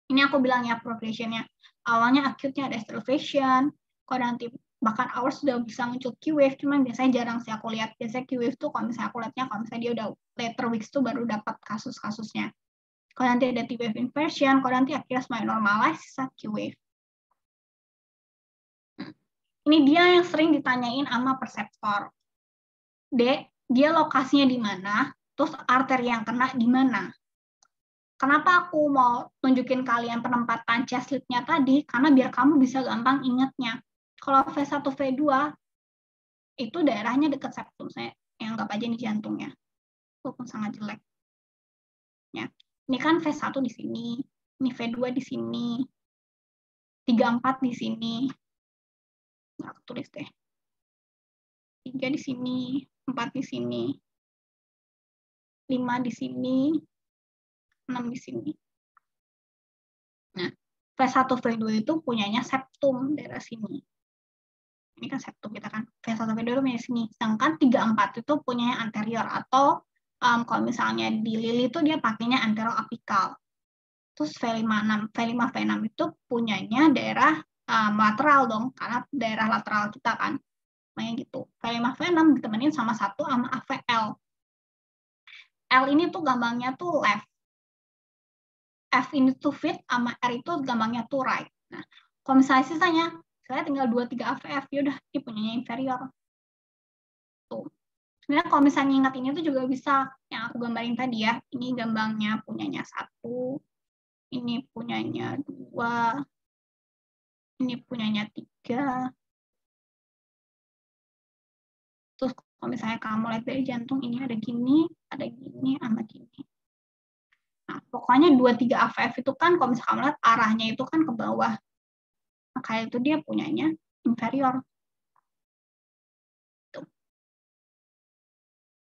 Ini aku bilang ya progression-nya. Awalnya acute-nya ada stabilization, kalau nanti bahkan hours sudah bisa muncul Q-wave, cuman biasanya jarang sih aku lihat. Biasanya Q-wave tuh kalau misalnya aku lihatnya, kalau misalnya dia udah later weeks tuh baru dapat kasus-kasusnya. Kalau nanti ada T-wave inversion, kalau nanti akhirnya semakin normalize, sisa Q-wave. Ini dia yang sering ditanyain sama perseptor. D, dia lokasinya di mana, terus arteri yang kena di mana. Kenapa aku mau tunjukin kalian penempatan chest lead-nya tadi? Karena biar kamu bisa gampang ingetnya. Kalau V1, V2, itu daerahnya dekat septum. Saya anggap aja ini jantungnya. Walaupun sangat jelek. Ya. Ini kan V1 di sini. Ini V2 di sini. 3, 4 di sini. Nggak aku tulis deh. 3 di sini. 4 di sini. 5 di sini. 6 di sini. Nah, V1, V2 itu punyanya septum daerah sini. Ini kan septum kita kan. V1, V2 itu punya sini. Sedangkan 3, 4 itu punyanya anterior atau kalau misalnya di lili itu dia pakainya anteroapikal. Terus V5, 6, V5, V6 itu punyanya daerah lateral dong, karena daerah lateral kita kan. Makanya gitu. V5, V6 ditemenin sama 1 sama AVL. L ini tuh gampangnya tuh left. F ini tuh fit, sama R itu gampangnya tuh right. Nah, kalau misalnya sisanya, saya tinggal 2, 3 AVF, yaudah, dia punyanya inferior. Tuh. Sebenarnya kalau misalnya ingat ini tuh juga bisa, yang aku gambarin tadi ya, ini gampangnya punyanya 1, ini punyanya 2, ini punyanya 3. Terus kalau misalnya kamu lihat dari jantung, ini ada gini, sama gini. Nah, pokoknya 2-3 AVF itu kan kalau misalkan melihat arahnya itu kan ke bawah. Makanya itu dia punyanya inferior. Tuh.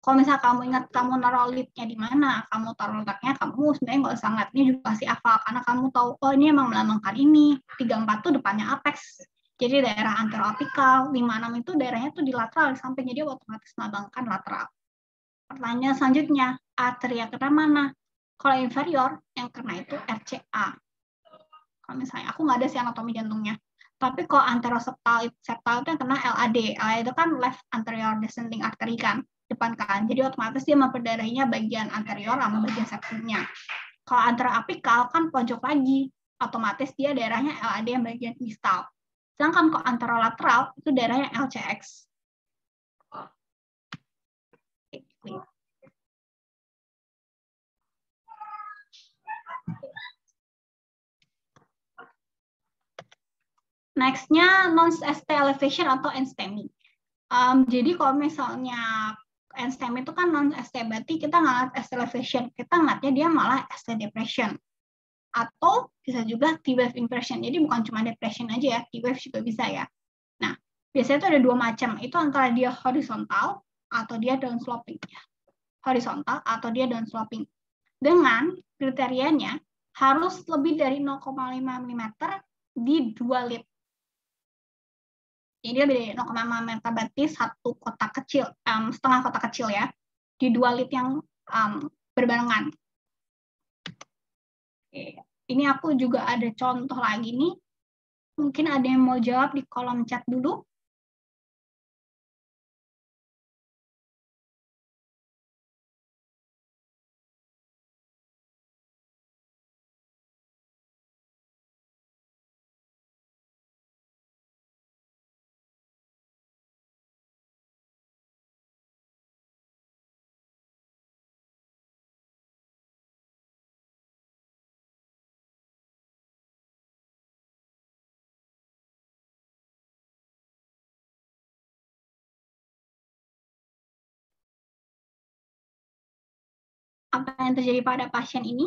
Kalau misalkan kamu ingat kamu naruh lead-nya di mana, kamu taruh letaknya, kamu sebenarnya nggak usah ngeliatnya juga pasti hafal. Karena kamu tahu, oh ini emang melambangkan ini. 3-4 tuh depannya apex. Jadi daerah anteroapikal, 5-6 itu daerahnya tuh di lateral. Sampai jadi otomatis melambangkan lateral. Pertanyaan selanjutnya, arteri yang kena mana? Kalau inferior, yang kena itu RCA. Kalau misalnya, aku nggak ada sih anatomi jantungnya. Tapi kalau anteroseptal itu yang kena LAD. LAD itu kan left anterior descending artery kan, depan kanan. Jadi otomatis dia memperdarahinya bagian anterior sama bagian septumnya. Kalau anteroapikal kan pojok lagi. Otomatis dia daerahnya LAD yang bagian distal. Sedangkan kalau anterolateral itu daerahnya LCX. Next-nya non-ST elevation atau NSTEMI. Jadi kalau misalnya NSTEMI itu kan non-ST, berarti kita nggak ngeliat ST elevation, kita ngeliatnya dia malah ST depression. Atau bisa juga T-wave inversion, jadi bukan cuma depression aja ya, T-wave juga bisa ya. Nah, biasanya itu ada 2 macam, itu antara dia horizontal atau dia downsloping. Horizontal atau dia downsloping. Dengan kriterianya harus lebih dari 0,5 mm di 2 lead. Jadi lebih dari 0,5 mm berarti 1 kotak kecil, setengah kotak kecil ya, di 2 lead yang berbarengan. Oke. Ini aku juga ada contoh lagi nih. Mungkin ada yang mau jawab di kolom chat dulu. apa yang terjadi pada pasien ini?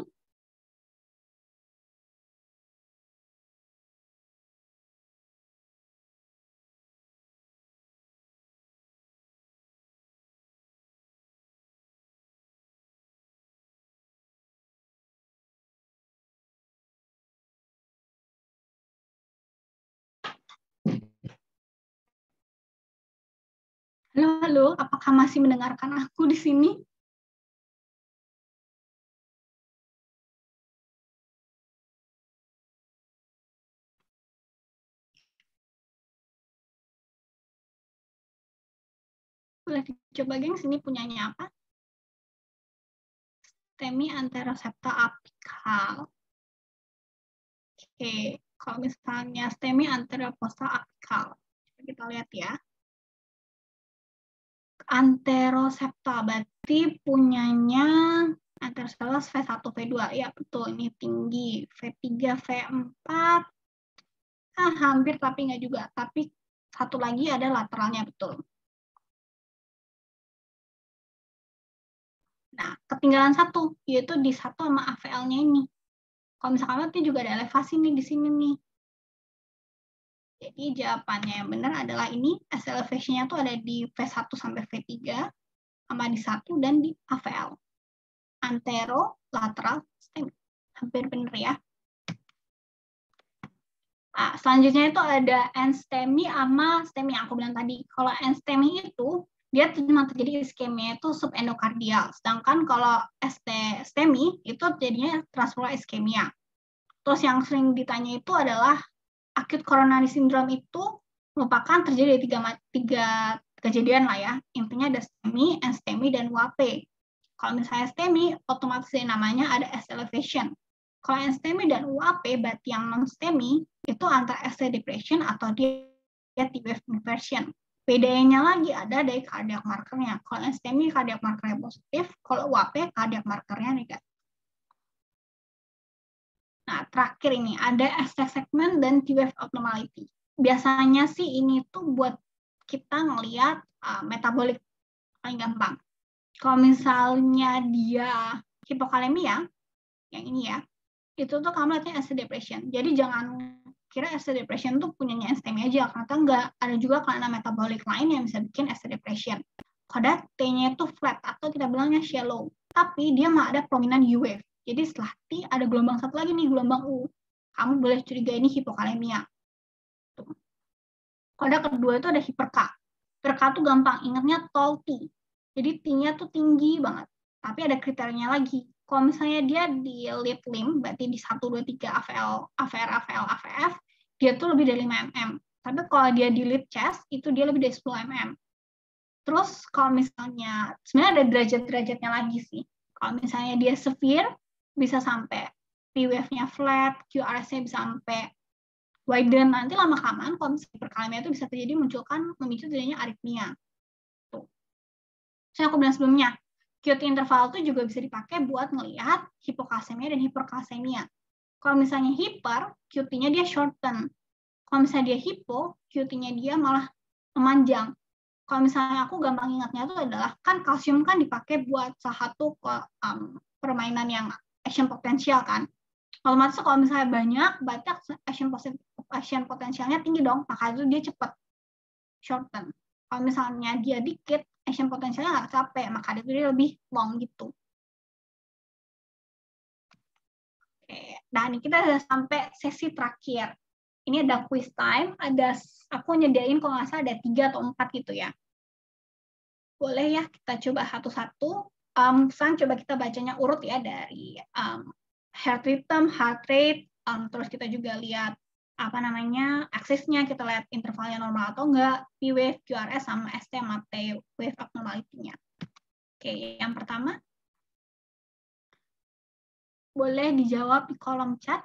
Halo, halo, apakah masih mendengarkan aku di sini? Boleh dicoba, gengs, ini punyanya apa? STEMI anterosepta apikal. Oke, kalau misalnya STEMI anteropostal apikal. Coba kita lihat ya. Anterosepta berarti punyanya anterosepta V1, V2. Ya, betul. Ini tinggi. V3, V4. Ah, hampir, tapi nggak juga. Tapi satu lagi ada lateralnya, betul. Nah, ketinggalan satu, yaitu di satu sama AVL-nya ini. Kalau misalkan nanti juga ada elevasi nih di sini nih. Jadi jawabannya yang benar adalah ini, S elevation-nya tuh ada di V1 sampai V3, sama di 1 dan di AVL. Antero, lateral, STEMI. Hampir benar ya. Nah, selanjutnya itu ada NSTEMI sama STEMI yang aku bilang tadi. Kalau NSTEMI itu, dia cuma terjadi iskemia itu subendokardial. Sedangkan kalau STEMI itu jadinya transplor iskemia. Terus yang sering ditanya itu adalah acute coronary syndrome itu merupakan terjadi dari tiga kejadian lah ya. Intinya ada STEMI, NSTEMI, dan UAP. Kalau misalnya STEMI, otomatis namanya ada S elevation. Kalau NSTEMI dan UAP, berarti yang non-STEMI itu antara S.A. depression atau dia T-wave inversion. Bedanya lagi ada dari cardiac markernya. Kalau NSTEMI, cardiac markernya positif. Kalau UAP, cardiac markernya negatif. Nah, terakhir ini ada ST segment dan T-wave abnormality. Biasanya sih ini tuh buat kita ngelihat metabolik paling gampang. Kalau misalnya dia hipokalemia, yang ini ya, itu tuh kamu lihatnya ST depression. Jadi jangan kira ST depression tuh punyanya STEMI aja, karena nggak ada juga karena metabolik lain yang bisa bikin ST depression. Kadang T-nya itu flat atau kita bilangnya shallow, tapi dia nggak ada prominent U-wave. Jadi setelah T ada gelombang satu lagi nih, gelombang U. Kamu boleh curiga ini hipokalemia. Tuh. Kode kedua itu ada hiperka. Hiperka tuh gampang, ingatnya tall T. Jadi T-nya tuh tinggi banget. Tapi ada kriterianya lagi. Kalau misalnya dia di lead limb, berarti di 1, 2, 3 AVR, AVF, dia tuh lebih dari 5 mm. Tapi kalau dia di lead chest, itu dia lebih dari 10 mm. Terus kalau misalnya, sebenarnya ada derajat-derajatnya lagi sih. Kalau misalnya dia severe, bisa sampai P-wave-nya flat, QRS-nya bisa sampai widen. Nanti lama-kelamaan kalau hiperkalemia itu bisa terjadi memicu terjadinya aritmia. Tuh. Saya aku bilang sebelumnya, QT interval itu juga bisa dipakai buat melihat hipokalsemia dan hiperkalsemia. Kalau misalnya hiper, QT-nya dia shorten. Kalau misalnya dia hipo, QT-nya dia malah memanjang. Kalau misalnya aku gampang ingatnya itu adalah kan kalsium kan dipakai buat salah satu permainan yang action potensial kan. Otomatis kalau misalnya banyak action potensialnya tinggi dong, maka itu dia cepat shorten. Kalau misalnya dia dikit, action potensialnya nggak capek, maka itu dia lebih long gitu. Oke, nah ini kita sudah sampai sesi terakhir. Ini ada quiz time, ada aku nyediain kalau nggak salah ada 3 atau 4 gitu ya. Boleh ya kita coba satu-satu. Sekarang coba kita bacanya urut ya dari heart rhythm, heart rate, terus kita juga lihat apa namanya aksisnya, kita lihat intervalnya normal atau enggak, P wave, QRS sama ST sama T wave abnormality-nya. Oke, yang pertama boleh dijawab di kolom chat.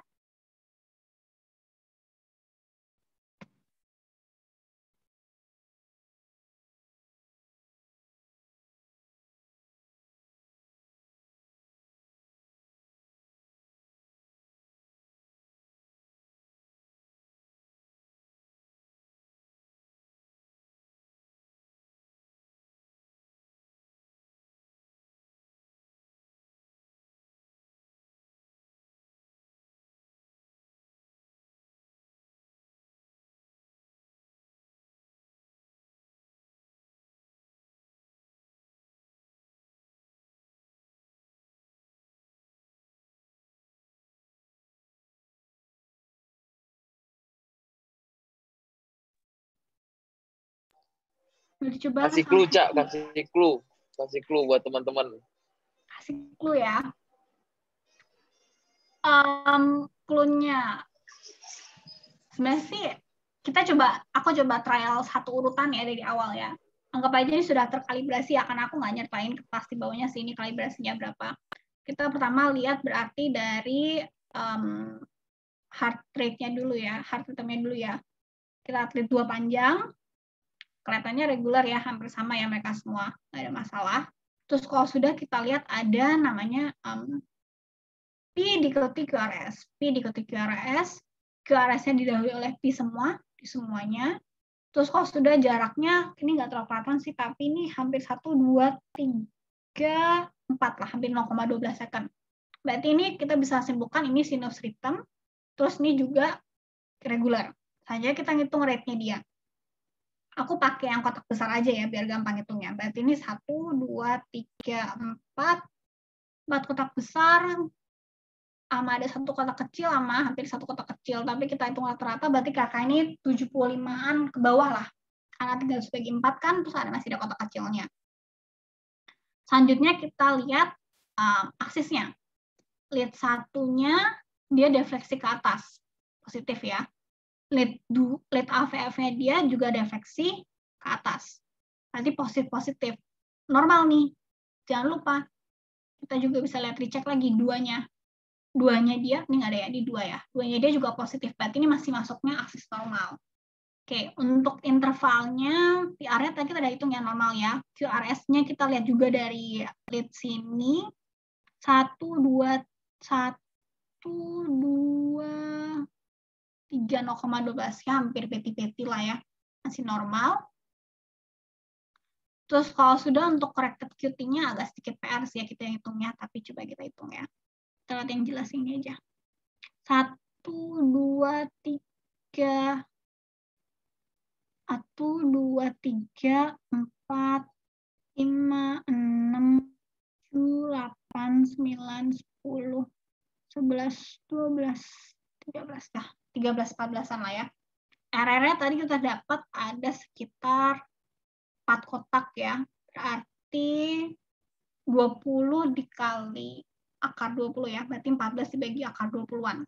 Coba kasih clue, Cak. Kasih clue buat teman-teman. Kasih clue ya. Cluenya sebenarnya sih kita coba, aku coba trial satu urutan ya dari awal ya. Anggap aja ini sudah terkalibrasi ya, karena aku nggak nyertain pasti bawahnya sini kalibrasinya berapa. Kita pertama lihat berarti dari heart rate-nya dulu ya, heart rate-nya dulu ya. Kita atlet dua panjang, kelihatannya reguler ya, hampir sama ya mereka semua, nggak ada masalah. Terus kalau sudah kita lihat ada namanya P dikoti QRS, QRS-nya didahului oleh P semua, di semuanya. Terus kalau sudah jaraknya, ini nggak terlalu kelihatan sih, tapi ini hampir 1, 2, 3, 4 lah, hampir 0,12 second. Berarti ini kita bisa simpulkan ini sinus rhythm, terus ini juga reguler. Hanya kita ngitung rate-nya dia. Aku pakai yang kotak besar aja ya, biar gampang hitungnya. Berarti ini 1, 2, 3, 4. 4 kotak besar, sama ada satu kotak kecil, sama hampir satu kotak kecil. Tapi kita hitung rata-rata, berarti kakak ini 75-an ke bawah lah. Karena 300 bagi 4 kan, terus ada masih ada kotak kecilnya. Selanjutnya kita lihat aksisnya. Lead satunya, dia defleksi ke atas. Positif ya. Lead AVF-nya dia juga defleksi ke atas. Nanti positif-positif. Normal nih. Jangan lupa. Kita juga bisa lihat recheck lagi duanya. Duanya dia, ini nggak ada ya, di dua ya. Duanya dia juga positif, berarti ini masih masuknya aksis normal. Oke, untuk intervalnya, PR-nya tadi kita udah hitung yang normal ya. QRS-nya kita lihat juga dari lead sini. 1, 2, 3, 0,12 ya, hampir peti-peti lah ya. Masih normal. Terus kalau sudah untuk corrected QT-nya agak sedikit PR sih ya kita hitungnya, tapi coba kita hitung ya. Lihat yang jelas ini aja. 1, 2, 3, 4, 5, 6, 7, 8, 9, 10, 11, 12, 13 dah. 13-14an lah ya. RR-nya tadi kita dapat ada sekitar 4 kotak ya. Berarti 20 dikali akar 20 ya, berarti 14 dibagi akar 20-an.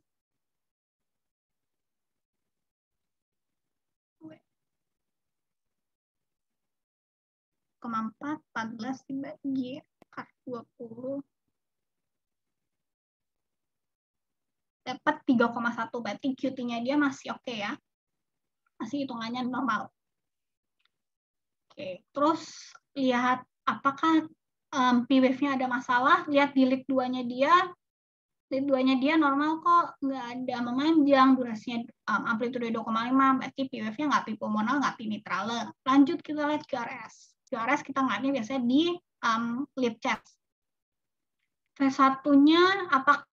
Koma 4, 14 dibagi akar 20. Dapat 3,1, berarti QT-nya dia masih oke ya. Masih hitungannya normal. Oke, terus lihat apakah P wave-nya ada masalah, lihat di lead 2-nya dia. Lead 2-nya dia normal kok, nggak ada memanjang, durasinya amplitude 2,5, berarti P wave-nya nggak P pulmonal, nggak P mitrale. Lanjut kita lihat QRS. QRS kita ngeliatnya biasanya di lead chest. V1-nya apakah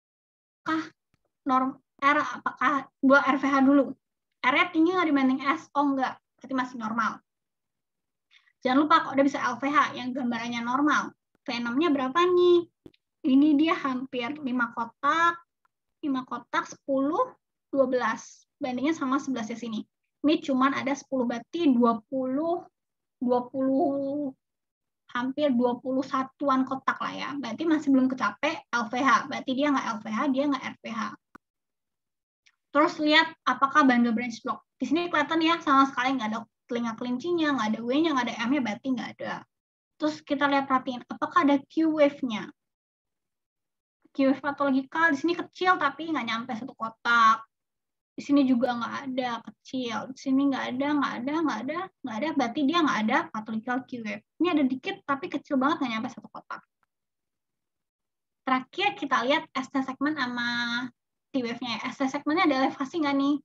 norm R, apakah dua RVH dulu? R-nya tinggi nggak dibanding S? Oh nggak, berarti masih normal. Jangan lupa kok udah bisa LVH yang gambarannya normal. V6-nya berapa nih? Ini dia hampir 5 kotak, 10, 12. Bandingnya sama 11 di sini. Ini cuman ada 10, berarti 20, hampir 21-an kotak lah ya. Berarti masih belum kecape LVH. Berarti dia nggak LVH, dia nggak RVH. Terus lihat apakah bundle branch block. Di sini kelihatan ya sama sekali nggak ada telinga kelincinya, nggak ada W-nya, nggak ada M-nya, berarti nggak ada. Terus kita lihat perhatiin, apakah ada Q-wave-nya? Q-wave patologikal di sini kecil, tapi nggak nyampe satu kotak. Di sini juga nggak ada, kecil. Di sini nggak ada, berarti dia nggak ada patologikal Q-wave. Ini ada dikit, tapi kecil banget, nggak nyampe satu kotak. Terakhir kita lihat ST segmen sama T-wave-nya. ST segmennya ada elevasi nggak nih?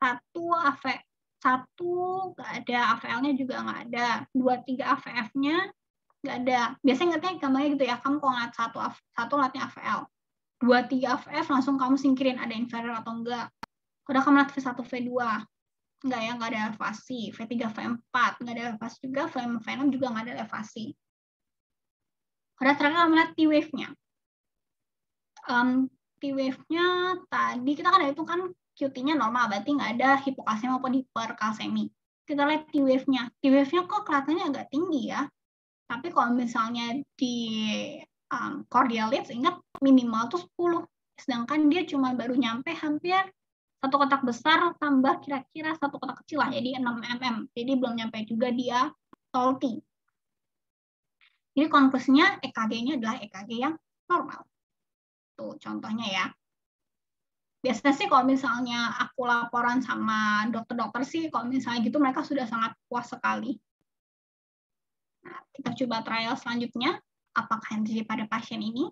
Satu nggak ada, AVL-nya juga nggak ada, 2, 3 AVF-nya nggak ada. Biasanya ngerti gambarnya gitu ya, kamu kalau ngeliat satu ngeliatnya AVL, 2, 3 AVF langsung kamu singkirin ada inferior atau enggak. Udah kamu lihat V1, V2 nggak ya, nggak ada elevasi. V3, V4 nggak ada elevasi juga, V6 juga nggak ada elevasi. Udah terakhir kamu lihat T-wave-nya. T-wave-nya tadi kita kan ada hitung kan, QT-nya normal, berarti nggak ada hipokalsemi maupun hiperkalsemi. kita lihat T wave-nya kok kelihatannya agak tinggi ya. Tapi kalau misalnya di cordialis, ingat minimal tuh 10. Sedangkan dia cuma baru nyampe hampir satu kotak besar tambah kira-kira satu kotak kecil lah, jadi 6 mm. Jadi belum nyampe juga dia tall T. Jadi konklusinya EKG-nya adalah EKG yang normal. Tuh contohnya ya. Biasanya sih kalau misalnya aku laporan sama dokter-dokter sih, kalau misalnya gitu mereka sudah sangat puas sekali. Nah, kita coba trial selanjutnya. Apakah yang terjadi pada pasien ini?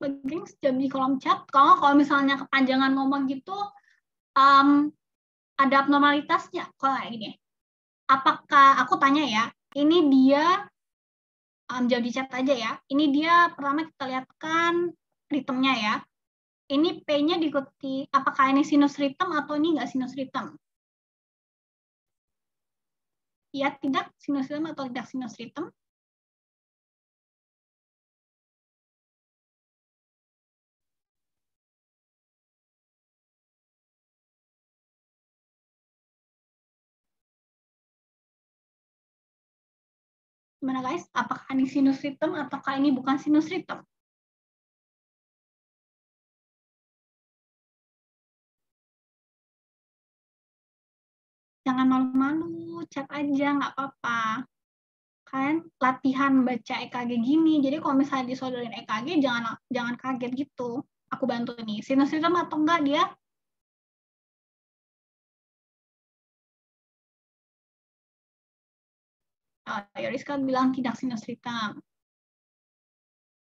Link sejam di kolom chat. Kalau misalnya kepanjangan ngomong gitu, ada abnormalitasnya. Kalau kayak gini, apakah aku tanya ya? Ini dia jawab di chat aja ya. Ini dia pertama kita lihatkan ritmenya ya. Ini P-nya diikuti. Apakah ini sinus ritm atau ini nggak sinus ritm? Ya tidak sinus ritm atau tidak sinus ritm. Gimana guys, apakah ini sinus ritm ataukah ini bukan sinus ritm? Jangan malu-malu, chat aja, nggak apa-apa. Kalian latihan baca EKG gini, jadi kalau misalnya disodorin EKG, jangan kaget gitu. Aku bantu nih, sinus ritm atau enggak dia? Yoriska bilang tidak sinus ritm.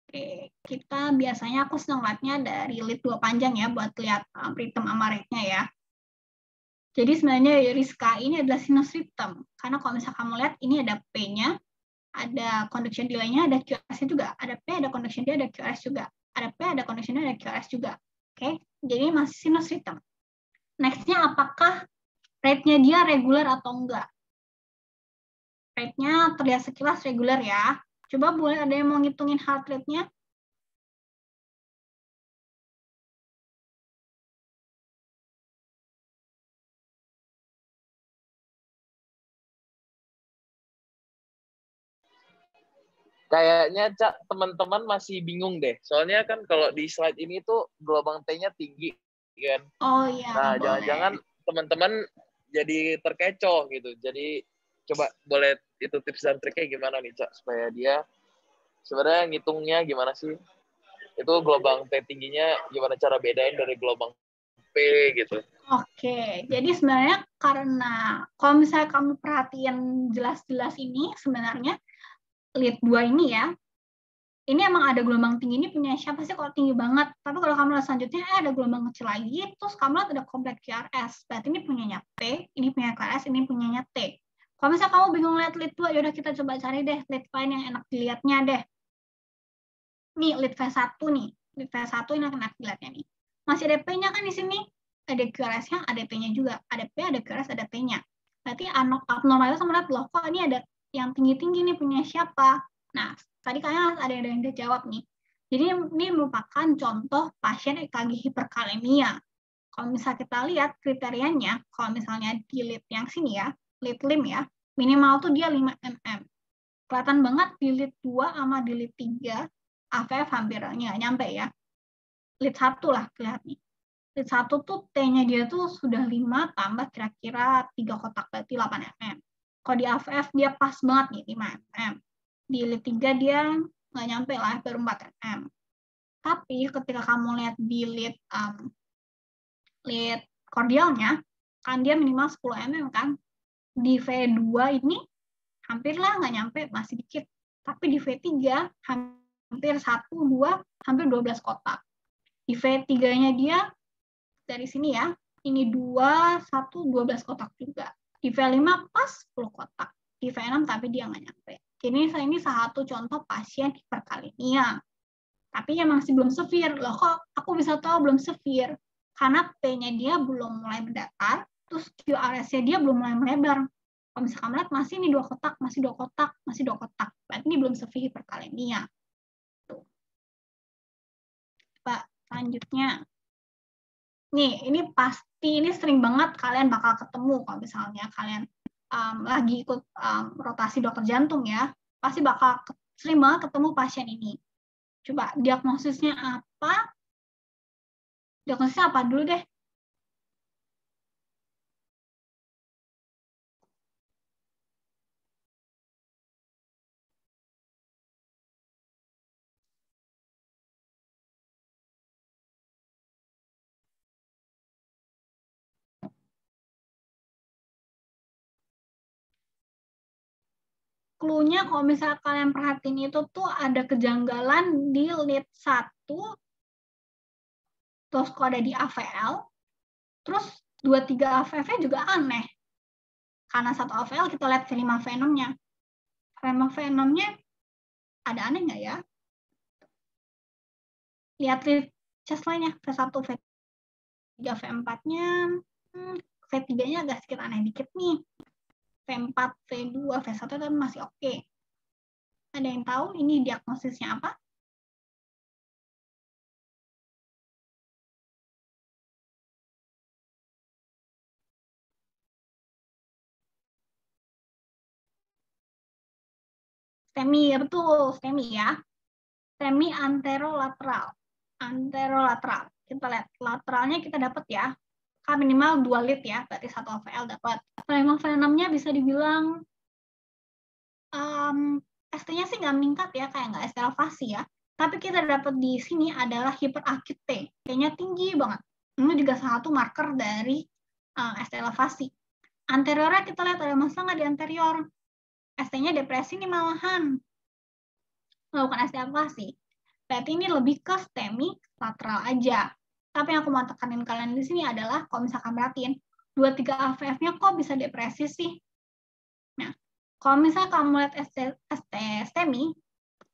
Oke, kita biasanya aku senang lihatnya dari lead 2 panjang ya, buat lihat ritm amaretnya ya. Jadi sebenarnya Yoriska ini adalah sinus ritm, karena kalau misalnya kamu lihat ini ada P-nya, ada conduction delay-nya, ada QRS-nya juga, ada P, ada conduction delay, ada QRS juga, ada P, ada conduction delay, ada QRS juga. Oke, jadi masih sinus ritm. Next-nya apakah rate-nya dia reguler atau enggak? Rate-nya terlihat sekilas reguler ya. Coba boleh ada yang mau ngitungin heart rate-nya? Kayaknya Cak, teman-teman masih bingung deh. Soalnya kan kalau di slide ini tuh gelombang T-nya tinggi kan. Oh iya. Nah, jangan-jangan teman-teman jadi terkecoh gitu. Jadi coba boleh itu tips dan triknya gimana nih Cak, supaya dia sebenarnya ngitungnya gimana sih? Itu gelombang T tingginya gimana cara bedain dari gelombang P gitu. Oke, jadi sebenarnya karena kalau misalnya kamu perhatiin jelas-jelas ini sebenarnya lead 2 ini ya, ini emang ada gelombang tinggi ini punya siapa sih kalau tinggi banget? Tapi kalau kamu lihat selanjutnya ada gelombang kecil lagi, terus kamu lihat ada komplek QRS, berarti ini punyanya P, ini punya QRS, ini punyanya T. Kalau misalnya kamu bingung lihat lead 2, yaudah kita coba cari deh lead lain yang enak dilihatnya deh. Nih, lead V1 nih. Lead V1 ini yang enak dilihatnya nih. Masih ada P-nya kan di sini? Ada QRS-nya, ada P-nya juga. Ada P, ada QRS, ada P-nya. Berarti abnormal sama lihat loh, kok ini ada yang tinggi-tinggi nih punya siapa? Nah, tadi kayaknya ada yang udah jawab nih. Jadi ini merupakan contoh pasien EKG hiperkalemia. Kalau misalnya kita lihat kriterianya, kalau misalnya di lead yang sini ya, lead limb ya, minimal tuh dia 5 mm. Kelihatan banget di lead 2 sama di lead 3, AVF hampirnya nyampe ya. Lead 1 lah kelihatan nih. Lead 1 tuh T-nya dia tuh sudah 5 tambah kira-kira 3 kotak, berarti 8 mm. Kalau di AVF dia pas banget nih, 5 mm. Di lead 3 dia nggak nyampe lah, baru 4 mm. Tapi ketika kamu lihat di lead, lead cordialnya, kan dia minimal 10 mm kan. Di V2 ini hampirlah nggak nyampe, masih dikit. Tapi di V3 hampir 1, 2, hampir 12 kotak. Di V3-nya dia dari sini ya, ini 2, 1, 12 kotak juga. Di V5 pas 10 kotak. Di V6 tapi dia nggak nyampe. Jadi ini salah satu contoh pasien hiperkalemia. Tapi yang masih belum severe. Loh kok aku bisa tahu belum severe? Karena P-nya dia belum mulai mendatar, terus QRS-nya dia belum mulai melebar. Kalau misalkan melihat masih ini dua kotak, masih dua kotak, masih dua kotak. Berarti ini belum severe hiperkalemia. Tuh. Pak, selanjutnya. Nih, ini pasti, ini sering banget kalian bakal ketemu kalau misalnya kalian lagi ikut rotasi dokter jantung ya, pasti bakal sering banget ketemu pasien ini. Coba diagnosisnya apa? Diagnosisnya apa dulu deh? Cluenya kalau misalnya kalian perhatiin itu tuh ada kejanggalan di lead 1, terus kalau ada di AVL, terus 2-3 AVF-nya juga aneh. Karena satu AVL kita lihat V5 V6-nya. V5 V6-nya ada aneh nggak ya? Lihat lead chest line-nya, V1, V3, V4-nya, V3-nya agak sedikit aneh dikit nih. V4, V2, V1 itu masih oke. Ada yang tahu ini diagnosisnya apa? STEMI, ya betul. STEMI ya. STEMI anterolateral. Anterolateral. Kita lihat lateralnya kita dapat ya. Kan minimal 2 lead ya, berarti 1 AVL dapat. Memang V6-nya bisa dibilang ST-nya sih nggak meningkat ya, kayak nggak elevasi ya. Tapi kita dapat di sini adalah hiperakute. Kayaknya tinggi banget. Ini juga salah satu marker dari ST elevasi. Anteriornya kita lihat ada masalah nggak di anterior. ST-nya depresi nih malahan. Nah, bukan ST elevasi. Berarti ini lebih ke STEMI lateral aja. Tapi yang aku mau tekanin kalian di sini adalah kalau misalkan perhatiin 2-3 AVF-nya kok bisa depresi sih. Nah, kalau misalnya kamu lihat STEMI,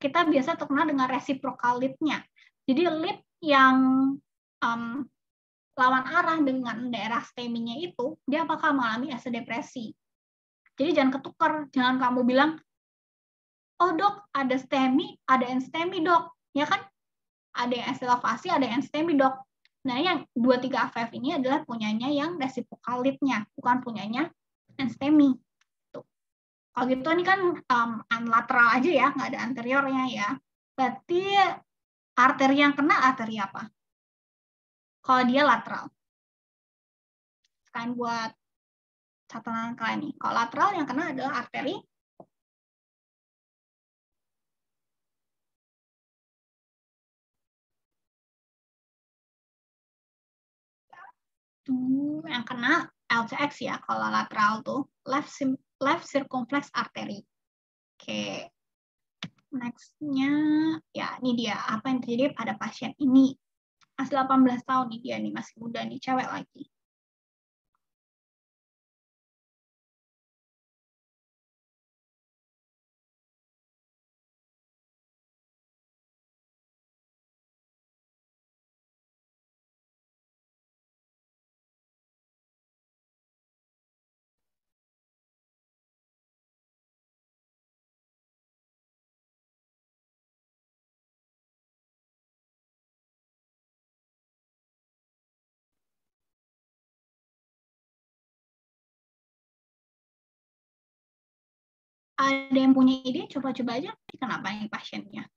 kita biasa terkenal dengan reciprocal lead-nya. Jadi lead yang lawan arah dengan daerah STEMI-nya itu, dia bakal mengalami ST depresi. Jadi jangan ketukar, jangan kamu bilang, oh dok, ada STEMI, ada NSTEMI dok, ya kan? Ada yang ST elevasi, ada yang NSTEMI dok. Nah, yang 2-3 AVF ini adalah punyanya yang reciprocal lead-nya, bukan punyanya NSTEMI. Tuh. Kalau gitu ini kan lateral aja ya, nggak ada anteriornya ya. Berarti arteri yang kena arteri apa? Kalau dia lateral. Kalian buat catatan kalian nih. Kalau lateral yang kena adalah arteri. Yang kena LCX ya, kalau lateral tuh left circumflex artery. Oke, next-nya ya ini dia apa yang terjadi pada pasien ini. Masih 18 tahun nih dia nih, masih muda nih, cewek lagi. Ada yang punya ide? Coba-coba aja kenapa ini pasiennya.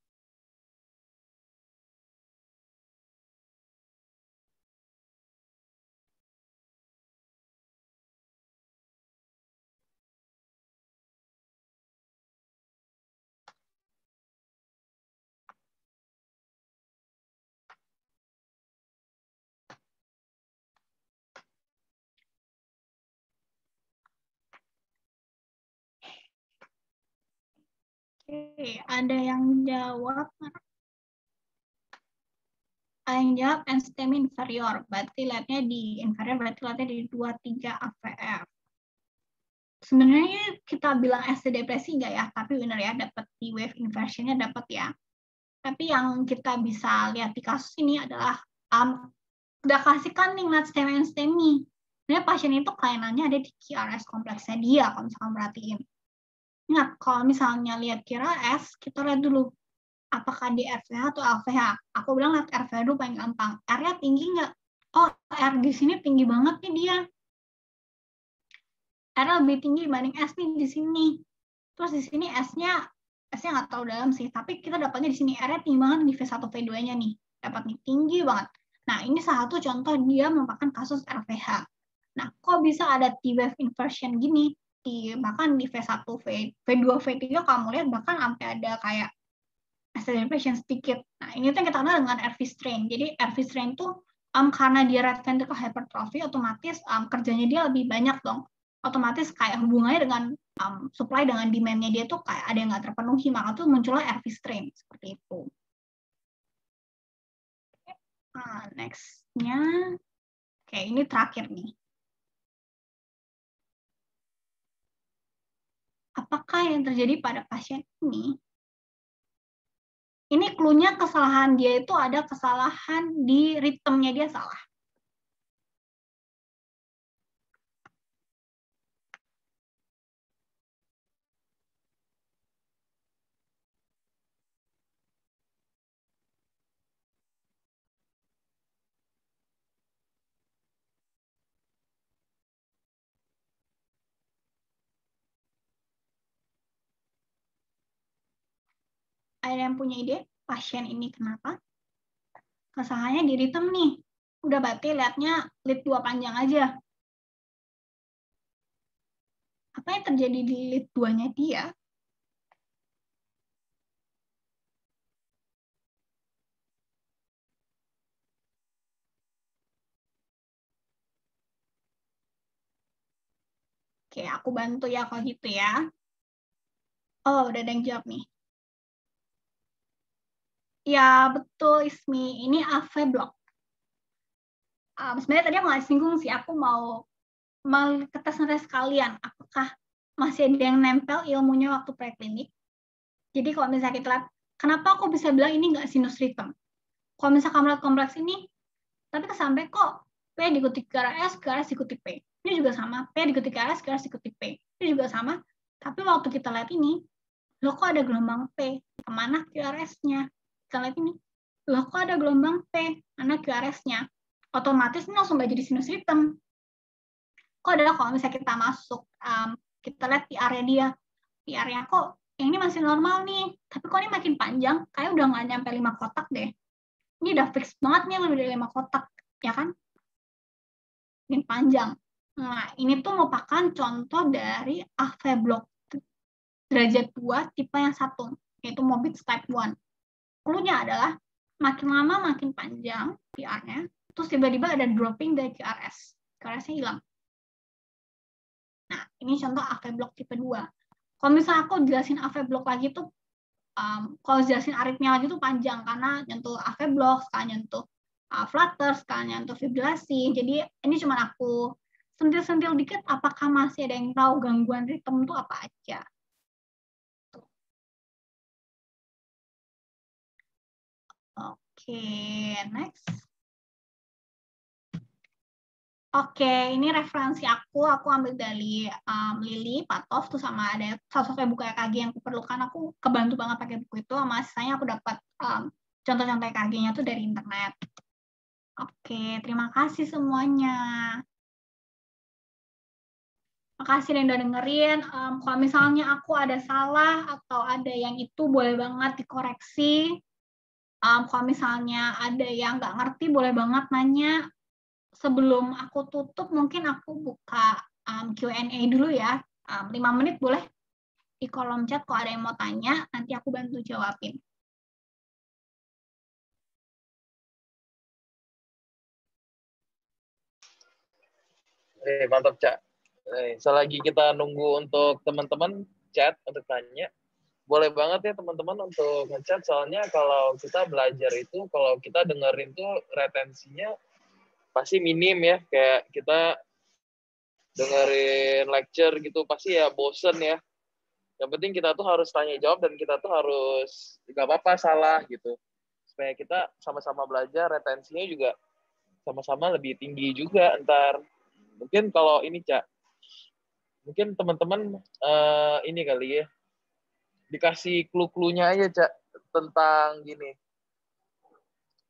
Oke, ada yang jawab. Ada yang jawab NSTEMI inferior. Berarti labnya di inferior, berarti labnya di 2-3 AVF. Sebenarnya kita bilang ST depresi enggak ya, tapi benar ya, dapat di wave inversion-nya dapat ya. Tapi yang kita bisa lihat di kasus ini adalah udah kasihkan nih STEMI. Sebenarnya pasien itu kelainannya ada di QRS kompleksnya dia, kalau misalkan perhatiin. Ingat, kalau misalnya lihat QRS, kita lihat dulu apakah di RVH atau LVH. Aku bilang lihat RVH dulu paling gampang. R-nya tinggi nggak? Oh, R di sini tinggi banget nih dia. R lebih tinggi dibanding S nih di sini. Terus di sini S-nya nggak terlalu dalam sih, tapi kita dapatnya di sini R-nya tinggi banget di V1, V2-nya nih. Dapat nih, tinggi banget. Nah, ini salah satu contoh dia merupakan kasus RVH. Nah, kok bisa ada T-wave inversion gini? Bahkan di V1, V2, V3 kamu lihat bahkan sampai ada kayak acceleration sedikit. Nah, ini tuh yang kita kenal dengan RV strain. Jadi, RV strain itu karena dia right ventricle hypertrophy, otomatis kerjanya dia lebih banyak dong. Otomatis kayak hubungannya dengan supply dengan demand-nya dia tuh kayak ada yang nggak terpenuhi, maka tuh munculnya RV strain seperti itu. Nah, next-nya. Oke, ini terakhir nih. Apakah yang terjadi pada pasien ini? Ini clue-nya kesalahan dia itu ada kesalahan di ritmenya dia salah. Ada yang punya ide pasien ini kenapa? Kesalahannya di ritem nih. Udah berarti lihatnya lead 2 panjang aja. Apa yang terjadi di lead 2-nya dia? Oke, aku bantu ya kalau gitu ya. Oh, udah ada yang jawab nih. Ya, betul Ismi. Ini AV block. Sebenarnya tadi aku nggak singgung sih. Aku mau tes sekalian. Apakah masih ada yang nempel ilmunya waktu preklinik? Jadi kalau misalnya kita lihat, kenapa aku bisa bilang ini nggak sinus rhythm? Kalau misalnya kamu lihat kompleks ini, tapi sampai kok P diikuti QRS, QRS diikuti P. Ini juga sama. P diikuti QRS, QRS diikuti P. Ini juga sama. Tapi waktu kita lihat ini, loh kok ada gelombang P? Kemana QRS-nya? Kita lihat ini, loh kok ada gelombang P, mana QRS-nya? Otomatis ini langsung jadi sinus rhythm. Kok ada kalau misalnya kita masuk, kita lihat PR-nya dia, PR-nya kok yang ini masih normal nih, tapi kok ini makin panjang, kayak udah nggak nyampe 5 kotak deh. Ini udah fix banget nih lebih dari 5 kotak, ya kan? Makin panjang. Nah, ini tuh merupakan contoh dari AV block derajat 2 tipe yang 1, yaitu Mobitz type 1. Cluenya adalah makin lama makin panjang PR-nya, terus tiba-tiba ada dropping dari QRS. QRS-nya hilang. Nah, ini contoh AV block tipe 2. Kalau misalnya aku jelasin AV block lagi tuh, kalau jelasin aritmia lagi tuh panjang, karena nyentuh AV block, sekarang nyentuh flutter, sekarang nyentuh fibrilasi. Jadi ini cuma aku sentil-sentil dikit, apakah masih ada yang tahu gangguan ritme itu apa aja. Oke, next. Oke, ini referensi aku. Aku ambil dari Lili, Patov, tuh sama ada satu-satunya buku EKG yang aku perlukan. Aku kebantu banget pakai buku itu. Sama sisanya aku dapat contoh-contoh EKG-nya tuh dari internet. Oke, terima kasih semuanya. Makasih yang udah dengerin. Kalau misalnya aku ada salah atau ada yang itu, boleh banget dikoreksi. Kalau misalnya ada yang nggak ngerti, boleh banget nanya. Sebelum aku tutup, mungkin aku buka Q&A dulu ya. 5 menit boleh di kolom chat kalau ada yang mau tanya, nanti aku bantu jawabin. Mantap, Cak. Selagi kita nunggu untuk teman-teman chat untuk tanya, boleh banget ya teman-teman untuk ngechat, soalnya kalau kita belajar itu, kalau kita dengerin tuh retensinya pasti minim ya, kayak kita dengerin lecture gitu, pasti ya bosen ya. Yang penting kita tuh harus tanya jawab dan kita tuh harus gak apa-apa salah gitu. Supaya kita sama-sama belajar, retensinya juga sama-sama lebih tinggi juga ntar. Mungkin kalau ini, Cak, mungkin teman-teman ini kali ya, dikasih clue-cluenya aja, Cak, tentang gini.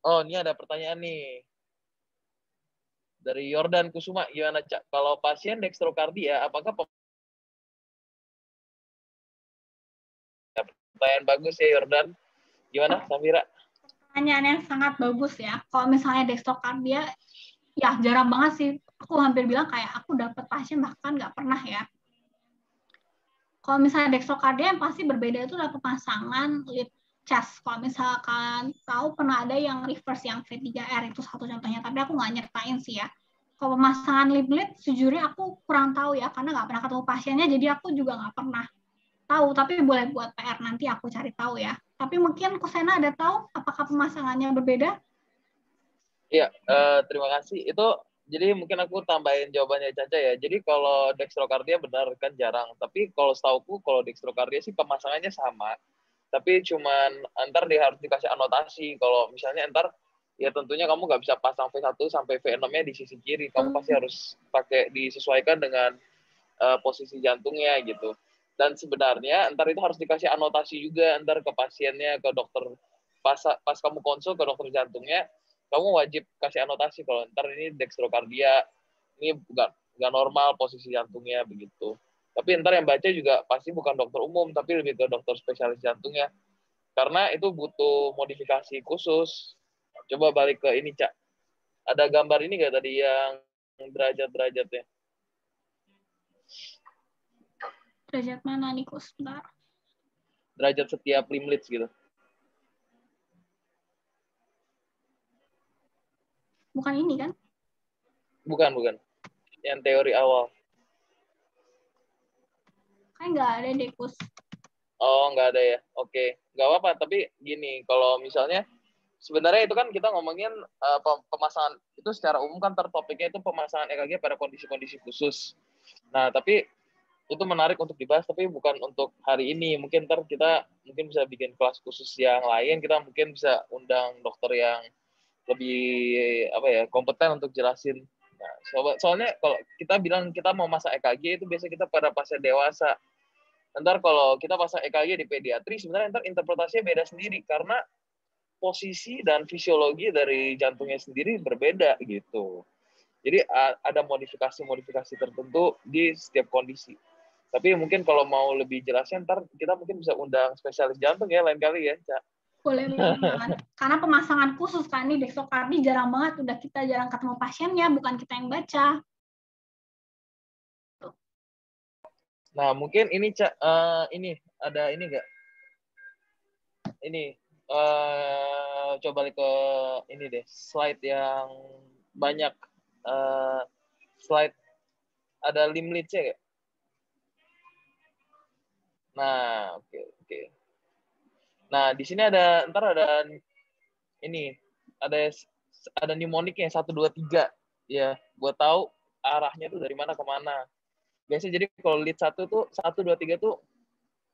Oh, ini ada pertanyaan nih. Dari Yordan Kusuma, gimana, Cak? Kalau pasien dextrocardia, apakah pertanyaan bagus ya, Yordan? Gimana, Samira? Pertanyaan yang sangat bagus ya. Kalau misalnya dextrocardia, ya jarang banget sih. Aku hampir bilang kayak aku dapat pasien bahkan nggak pernah ya. Kalau misalnya dextrocardia yang pasti berbeda itu adalah pemasangan lip chest. Kalau misalkan tahu pernah ada yang reverse yang V3R itu satu contohnya, tapi aku nggak nyertain sih ya. Kalau pemasangan lip sejujurnya aku kurang tahu ya, karena nggak pernah ketemu pasiennya, jadi aku juga nggak pernah tahu. Tapi boleh buat PR nanti aku cari tahu ya. Tapi mungkin Kusena ada tahu apakah pemasangannya berbeda? Iya, terima kasih. Itu jadi mungkin aku tambahin jawabannya Caca ya. Jadi kalau dextrokardia benar kan jarang. Tapi kalau setauku kalau dextrokardia sih pemasangannya sama. Tapi cuman ntar dia harus dikasih anotasi. Kalau misalnya ntar ya tentunya kamu nggak bisa pasang V1 sampai V6-nya di sisi kiri. Kamu pasti harus pakai disesuaikan dengan posisi jantungnya gitu. Dan sebenarnya ntar itu harus dikasih anotasi juga ntar ke pasiennya, ke dokter. Pas kamu konsul ke dokter jantungnya, kamu wajib kasih anotasi kalau ntar ini dextrokardia, ini nggak normal posisi jantungnya begitu. Tapi ntar yang baca juga pasti bukan dokter umum, tapi lebih ke dokter spesialis jantungnya. Karena itu butuh modifikasi khusus. Coba balik ke ini, Cak. Ada gambar ini nggak tadi yang derajat-derajatnya? Derajat mana nih, Kus? Bentar. Derajat setiap limlits gitu. Bukan ini kan? Bukan. Yang teori awal. Kan nggak ada deh, Kus. Oh, nggak ada ya? Oke. Nggak apa-apa, tapi gini, kalau misalnya, sebenarnya itu kan kita ngomongin pemasangan, itu secara umum kan tertopiknya itu pemasangan EKG pada kondisi-kondisi khusus. Nah, tapi itu menarik untuk dibahas, tapi bukan untuk hari ini. Mungkin ntar kita mungkin bisa bikin kelas khusus yang lain, kita mungkin bisa undang dokter yang lebih apa ya, kompeten untuk jelasin. Nah, soalnya kalau kita bilang kita mau masa EKG itu biasanya kita pada pasien dewasa. Ntar kalau kita pasang EKG di pediatri sebenarnya ntar interpretasinya beda sendiri karena posisi dan fisiologi dari jantungnya sendiri berbeda gitu. Jadi ada modifikasi-modifikasi tertentu di setiap kondisi. Tapi mungkin kalau mau lebih jelasnya ntar kita mungkin bisa undang spesialis jantung ya lain kali ya, Cak. Boleh banget. Karena pemasangan khusus kan nih dextrokardia jarang banget, udah kita jarang ketemu pasiennya, bukan kita yang baca. Tuh. Nah mungkin ini Cak, ini ada ini nggak? Ini coba balik ke ini deh, slide yang banyak slide ada limlitsnya nggak? Nah oke. Nah, di sini ada, ntar ada ini, ada mnemoniknya 1, 2, 3. Ya, gue tahu arahnya tuh dari mana ke mana. Biasanya jadi kalau lead 1 tuh 1, 2, 3 tuh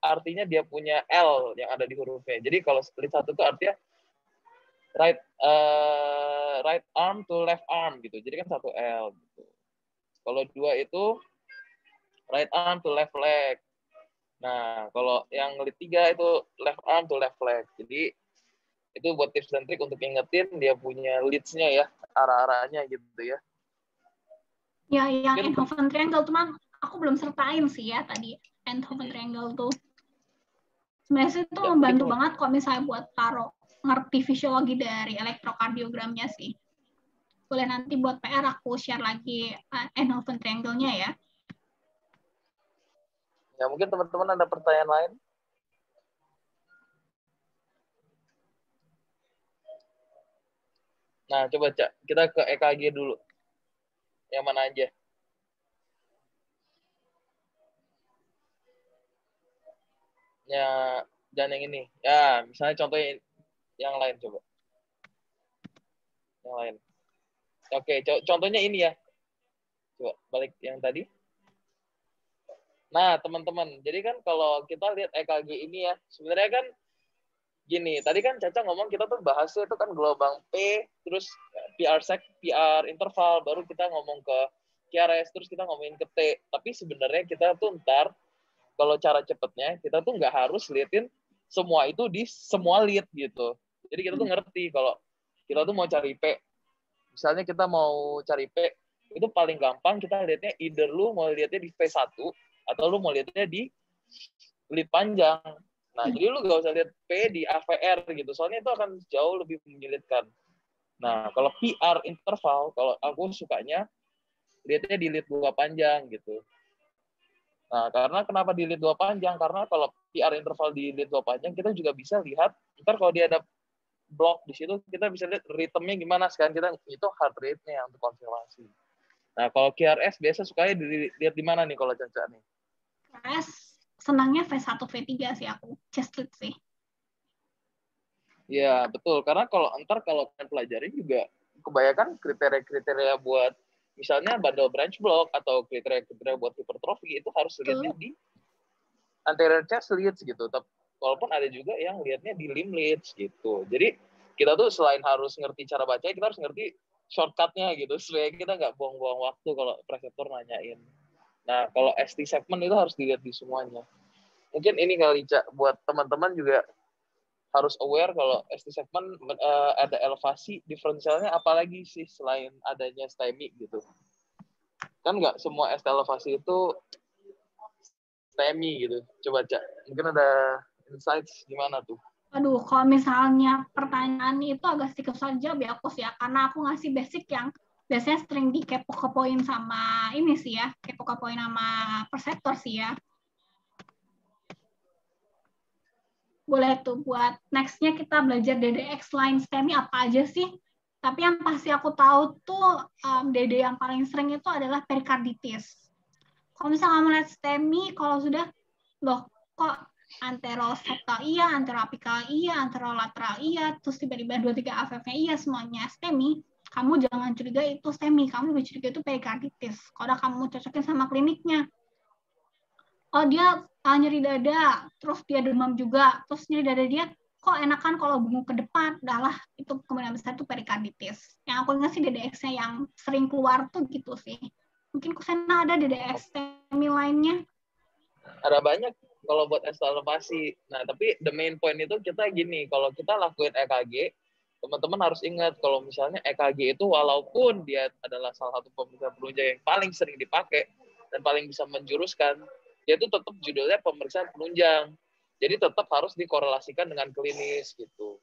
artinya dia punya L yang ada di hurufnya. Jadi kalau lead 1 tuh artinya right arm to left arm gitu. Jadi kan 1 L gitu. Kalau 2 itu right arm to left leg. Nah, kalau yang lead 3 itu left arm to left leg. Jadi, itu buat tips dan trik untuk ingetin dia punya leads-nya ya, arah-arahnya gitu ya. Ya, yang Eindhoven Triangle, teman, aku belum sertain sih ya tadi. Eindhoven Triangle tuh. Sebenarnya itu membantu banget kalau misalnya buat taruh ngerti fisiologi dari elektrokardiogramnya sih. Boleh nanti buat PR aku share lagi Eindhoven Triangle-nya ya. Ya, mungkin teman-teman ada pertanyaan lain? Nah, coba Cak, kita ke EKG dulu. Yang mana aja? Ya, jangan yang ini. Ya, misalnya contohnya yang lain coba. Yang lain. Oke, contohnya ini ya. Coba balik yang tadi. Nah, teman-teman, jadi kan kalau kita lihat EKG ini ya, sebenarnya kan gini, tadi kan Caca ngomong kita tuh bahasnya itu kan gelombang P, terus PR interval, baru kita ngomong ke QRS, terus kita ngomongin ke T. Tapi sebenarnya kita tuh ntar, kalau cara cepetnya, kita tuh nggak harus liatin semua itu di semua lead gitu. Jadi kita tuh ngerti kalau kita tuh mau cari P. Misalnya kita mau cari P, itu paling gampang kita liatnya either lu mau liatnya di P1, atau lu mau liatnya di lead panjang. Nah, jadi lu gak usah lihat P di AVR gitu, soalnya itu akan jauh lebih menyulitkan. Nah, kalau PR interval, kalau aku sukanya lihatnya di lead 2 panjang gitu. Nah, karena kenapa di lead 2 panjang? Karena kalau PR interval di lead 2 panjang, kita juga bisa lihat, ntar kalau dia ada block di situ, kita bisa lihat ritmenya gimana. Sekarang kita itu heart rate-nya yang untuk konfirmasi. Nah, kalau QRS biasa sukanya dilihat di mana nih kalau Caca nih? QRS. Senangnya V1, V3 sih aku. Chest lead sih. Iya, betul. Karena kalau ntar kalau kalian pelajari juga, kebanyakan kriteria-kriteria buat misalnya bundle branch block atau kriteria-kriteria buat hipertrofi itu harus lihatnya di anterior chest leads gitu. Tapi walaupun ada juga yang lihatnya di limb leads gitu. Jadi kita tuh selain harus ngerti cara bacanya, kita harus ngerti shortcutnya gitu. Supaya kita nggak buang-buang waktu kalau presenter nanyain. Nah, kalau ST segment itu harus dilihat di semuanya. Mungkin ini kali, Cak, buat teman-teman juga harus aware kalau ST segment ada elevasi diferensialnya, apalagi sih selain adanya STEMI gitu. Kan nggak semua ST elevasi itu STEMI gitu. Coba, Cak, mungkin ada insights gimana tuh? Aduh, kalau misalnya pertanyaan itu agak sedikit saja biar aku sih ya, karena aku ngasih basic yang biasanya sering dikepo-kepoin sama ini sih ya, kepo-kepoin sama perseptor sih ya. Boleh tuh buat next-nya kita belajar DDX line STEMI apa aja sih. Tapi yang pasti aku tahu tuh DD yang paling sering itu adalah perikarditis. Kalau misalnya kamu lihat STEMI, kalau sudah, loh kok anteroseptal iya, anteroapikal iya, anterolateral iya, terus tiba-tiba 2-3 AVF-nya iya semuanya STEMI, kamu jangan curiga itu STEMI, kamu lebih curiga itu perikarditis. Kalau kamu cocokin sama kliniknya, oh dia nyeri dada, terus dia demam juga, terus nyeri dada dia kok enakan kalau bungu ke depan, adalah itu kemungkinan besar itu perikarditis. Yang aku ingat sih DDX-nya yang sering keluar tuh gitu sih. Mungkin Kusena ada DDX STEMI lainnya? Ada banyak kalau buat estalopasi. Nah, tapi the main point itu kita gini, kalau kita lakuin EKG, teman-teman harus ingat kalau misalnya EKG itu walaupun dia adalah salah satu pemeriksaan penunjang yang paling sering dipakai dan paling bisa menjuruskan, dia itu tetap judulnya pemeriksaan penunjang. Jadi tetap harus dikorelasikan dengan klinis gitu.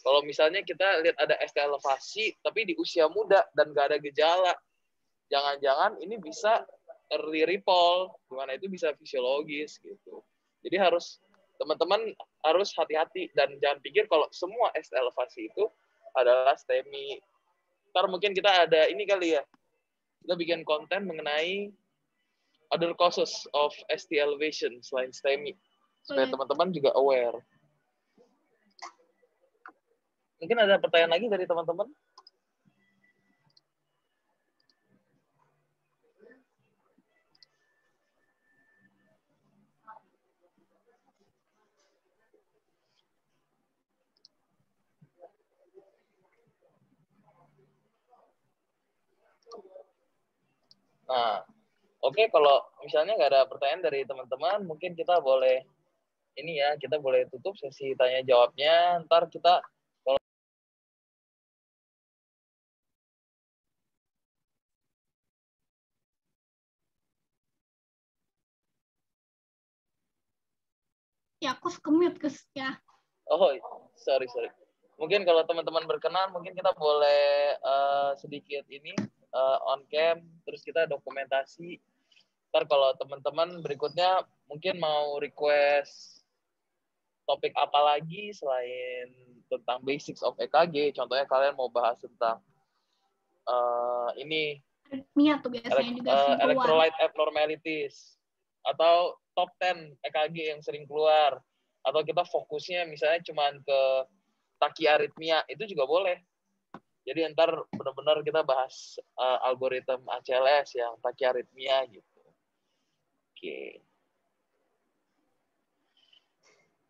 Kalau misalnya kita lihat ada ST elevasi tapi di usia muda dan nggak ada gejala, jangan-jangan ini bisa early recall, dimana itu bisa fisiologis gitu. Jadi harus teman-teman harus hati-hati dan jangan pikir kalau semua ST elevasi itu adalah STEMI. Ntar mungkin kita ada ini kali ya, kita bikin konten mengenai other causes of ST elevation selain STEMI. Supaya teman-teman juga aware. Mungkin ada pertanyaan lagi dari teman-teman? Nah, oke, kalau misalnya nggak ada pertanyaan dari teman-teman, mungkin kita boleh ini ya, kita boleh tutup sesi tanya jawabnya. Ntar kita kalau ya aku skemut guys ya. Oh, sorry. Mungkin kalau teman-teman berkenan, mungkin kita boleh sedikit ini. On cam, terus kita dokumentasi. Ntar kalau teman-teman berikutnya mungkin mau request topik apa lagi selain tentang basics of EKG, contohnya kalian mau bahas tentang ini electrolyte abnormalities, atau top 10 EKG yang sering keluar, atau kita fokusnya misalnya cuman ke takiaritmia, itu juga boleh. Jadi ntar benar-benar kita bahas algoritma ACLS yang takiaritmia gitu. Oke.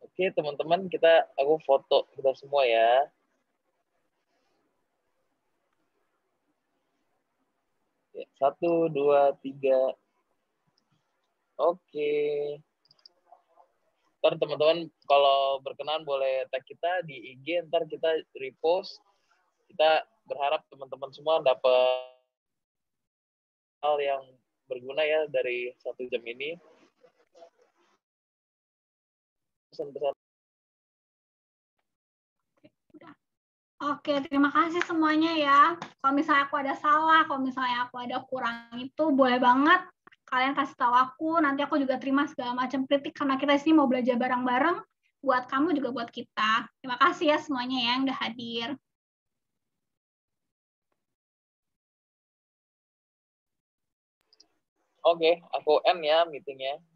Oke, teman-teman, aku foto kita semua ya. Ya, 1, 2, 3. Oke. Ntar teman-teman kalau berkenan boleh tag kita di IG, ntar kita repost. Kita berharap teman-teman semua dapat hal yang berguna ya dari 1 jam ini. Pesan-pesan. Oke, terima kasih semuanya ya. Kalau misalnya aku ada salah, kalau misalnya aku ada kurang itu boleh banget kalian kasih tahu aku. Nanti aku juga terima segala macam kritik karena kita sini mau belajar bareng-bareng. Buat kamu juga buat kita. Terima kasih ya semuanya yang udah hadir. Oke, aku end ya meetingnya.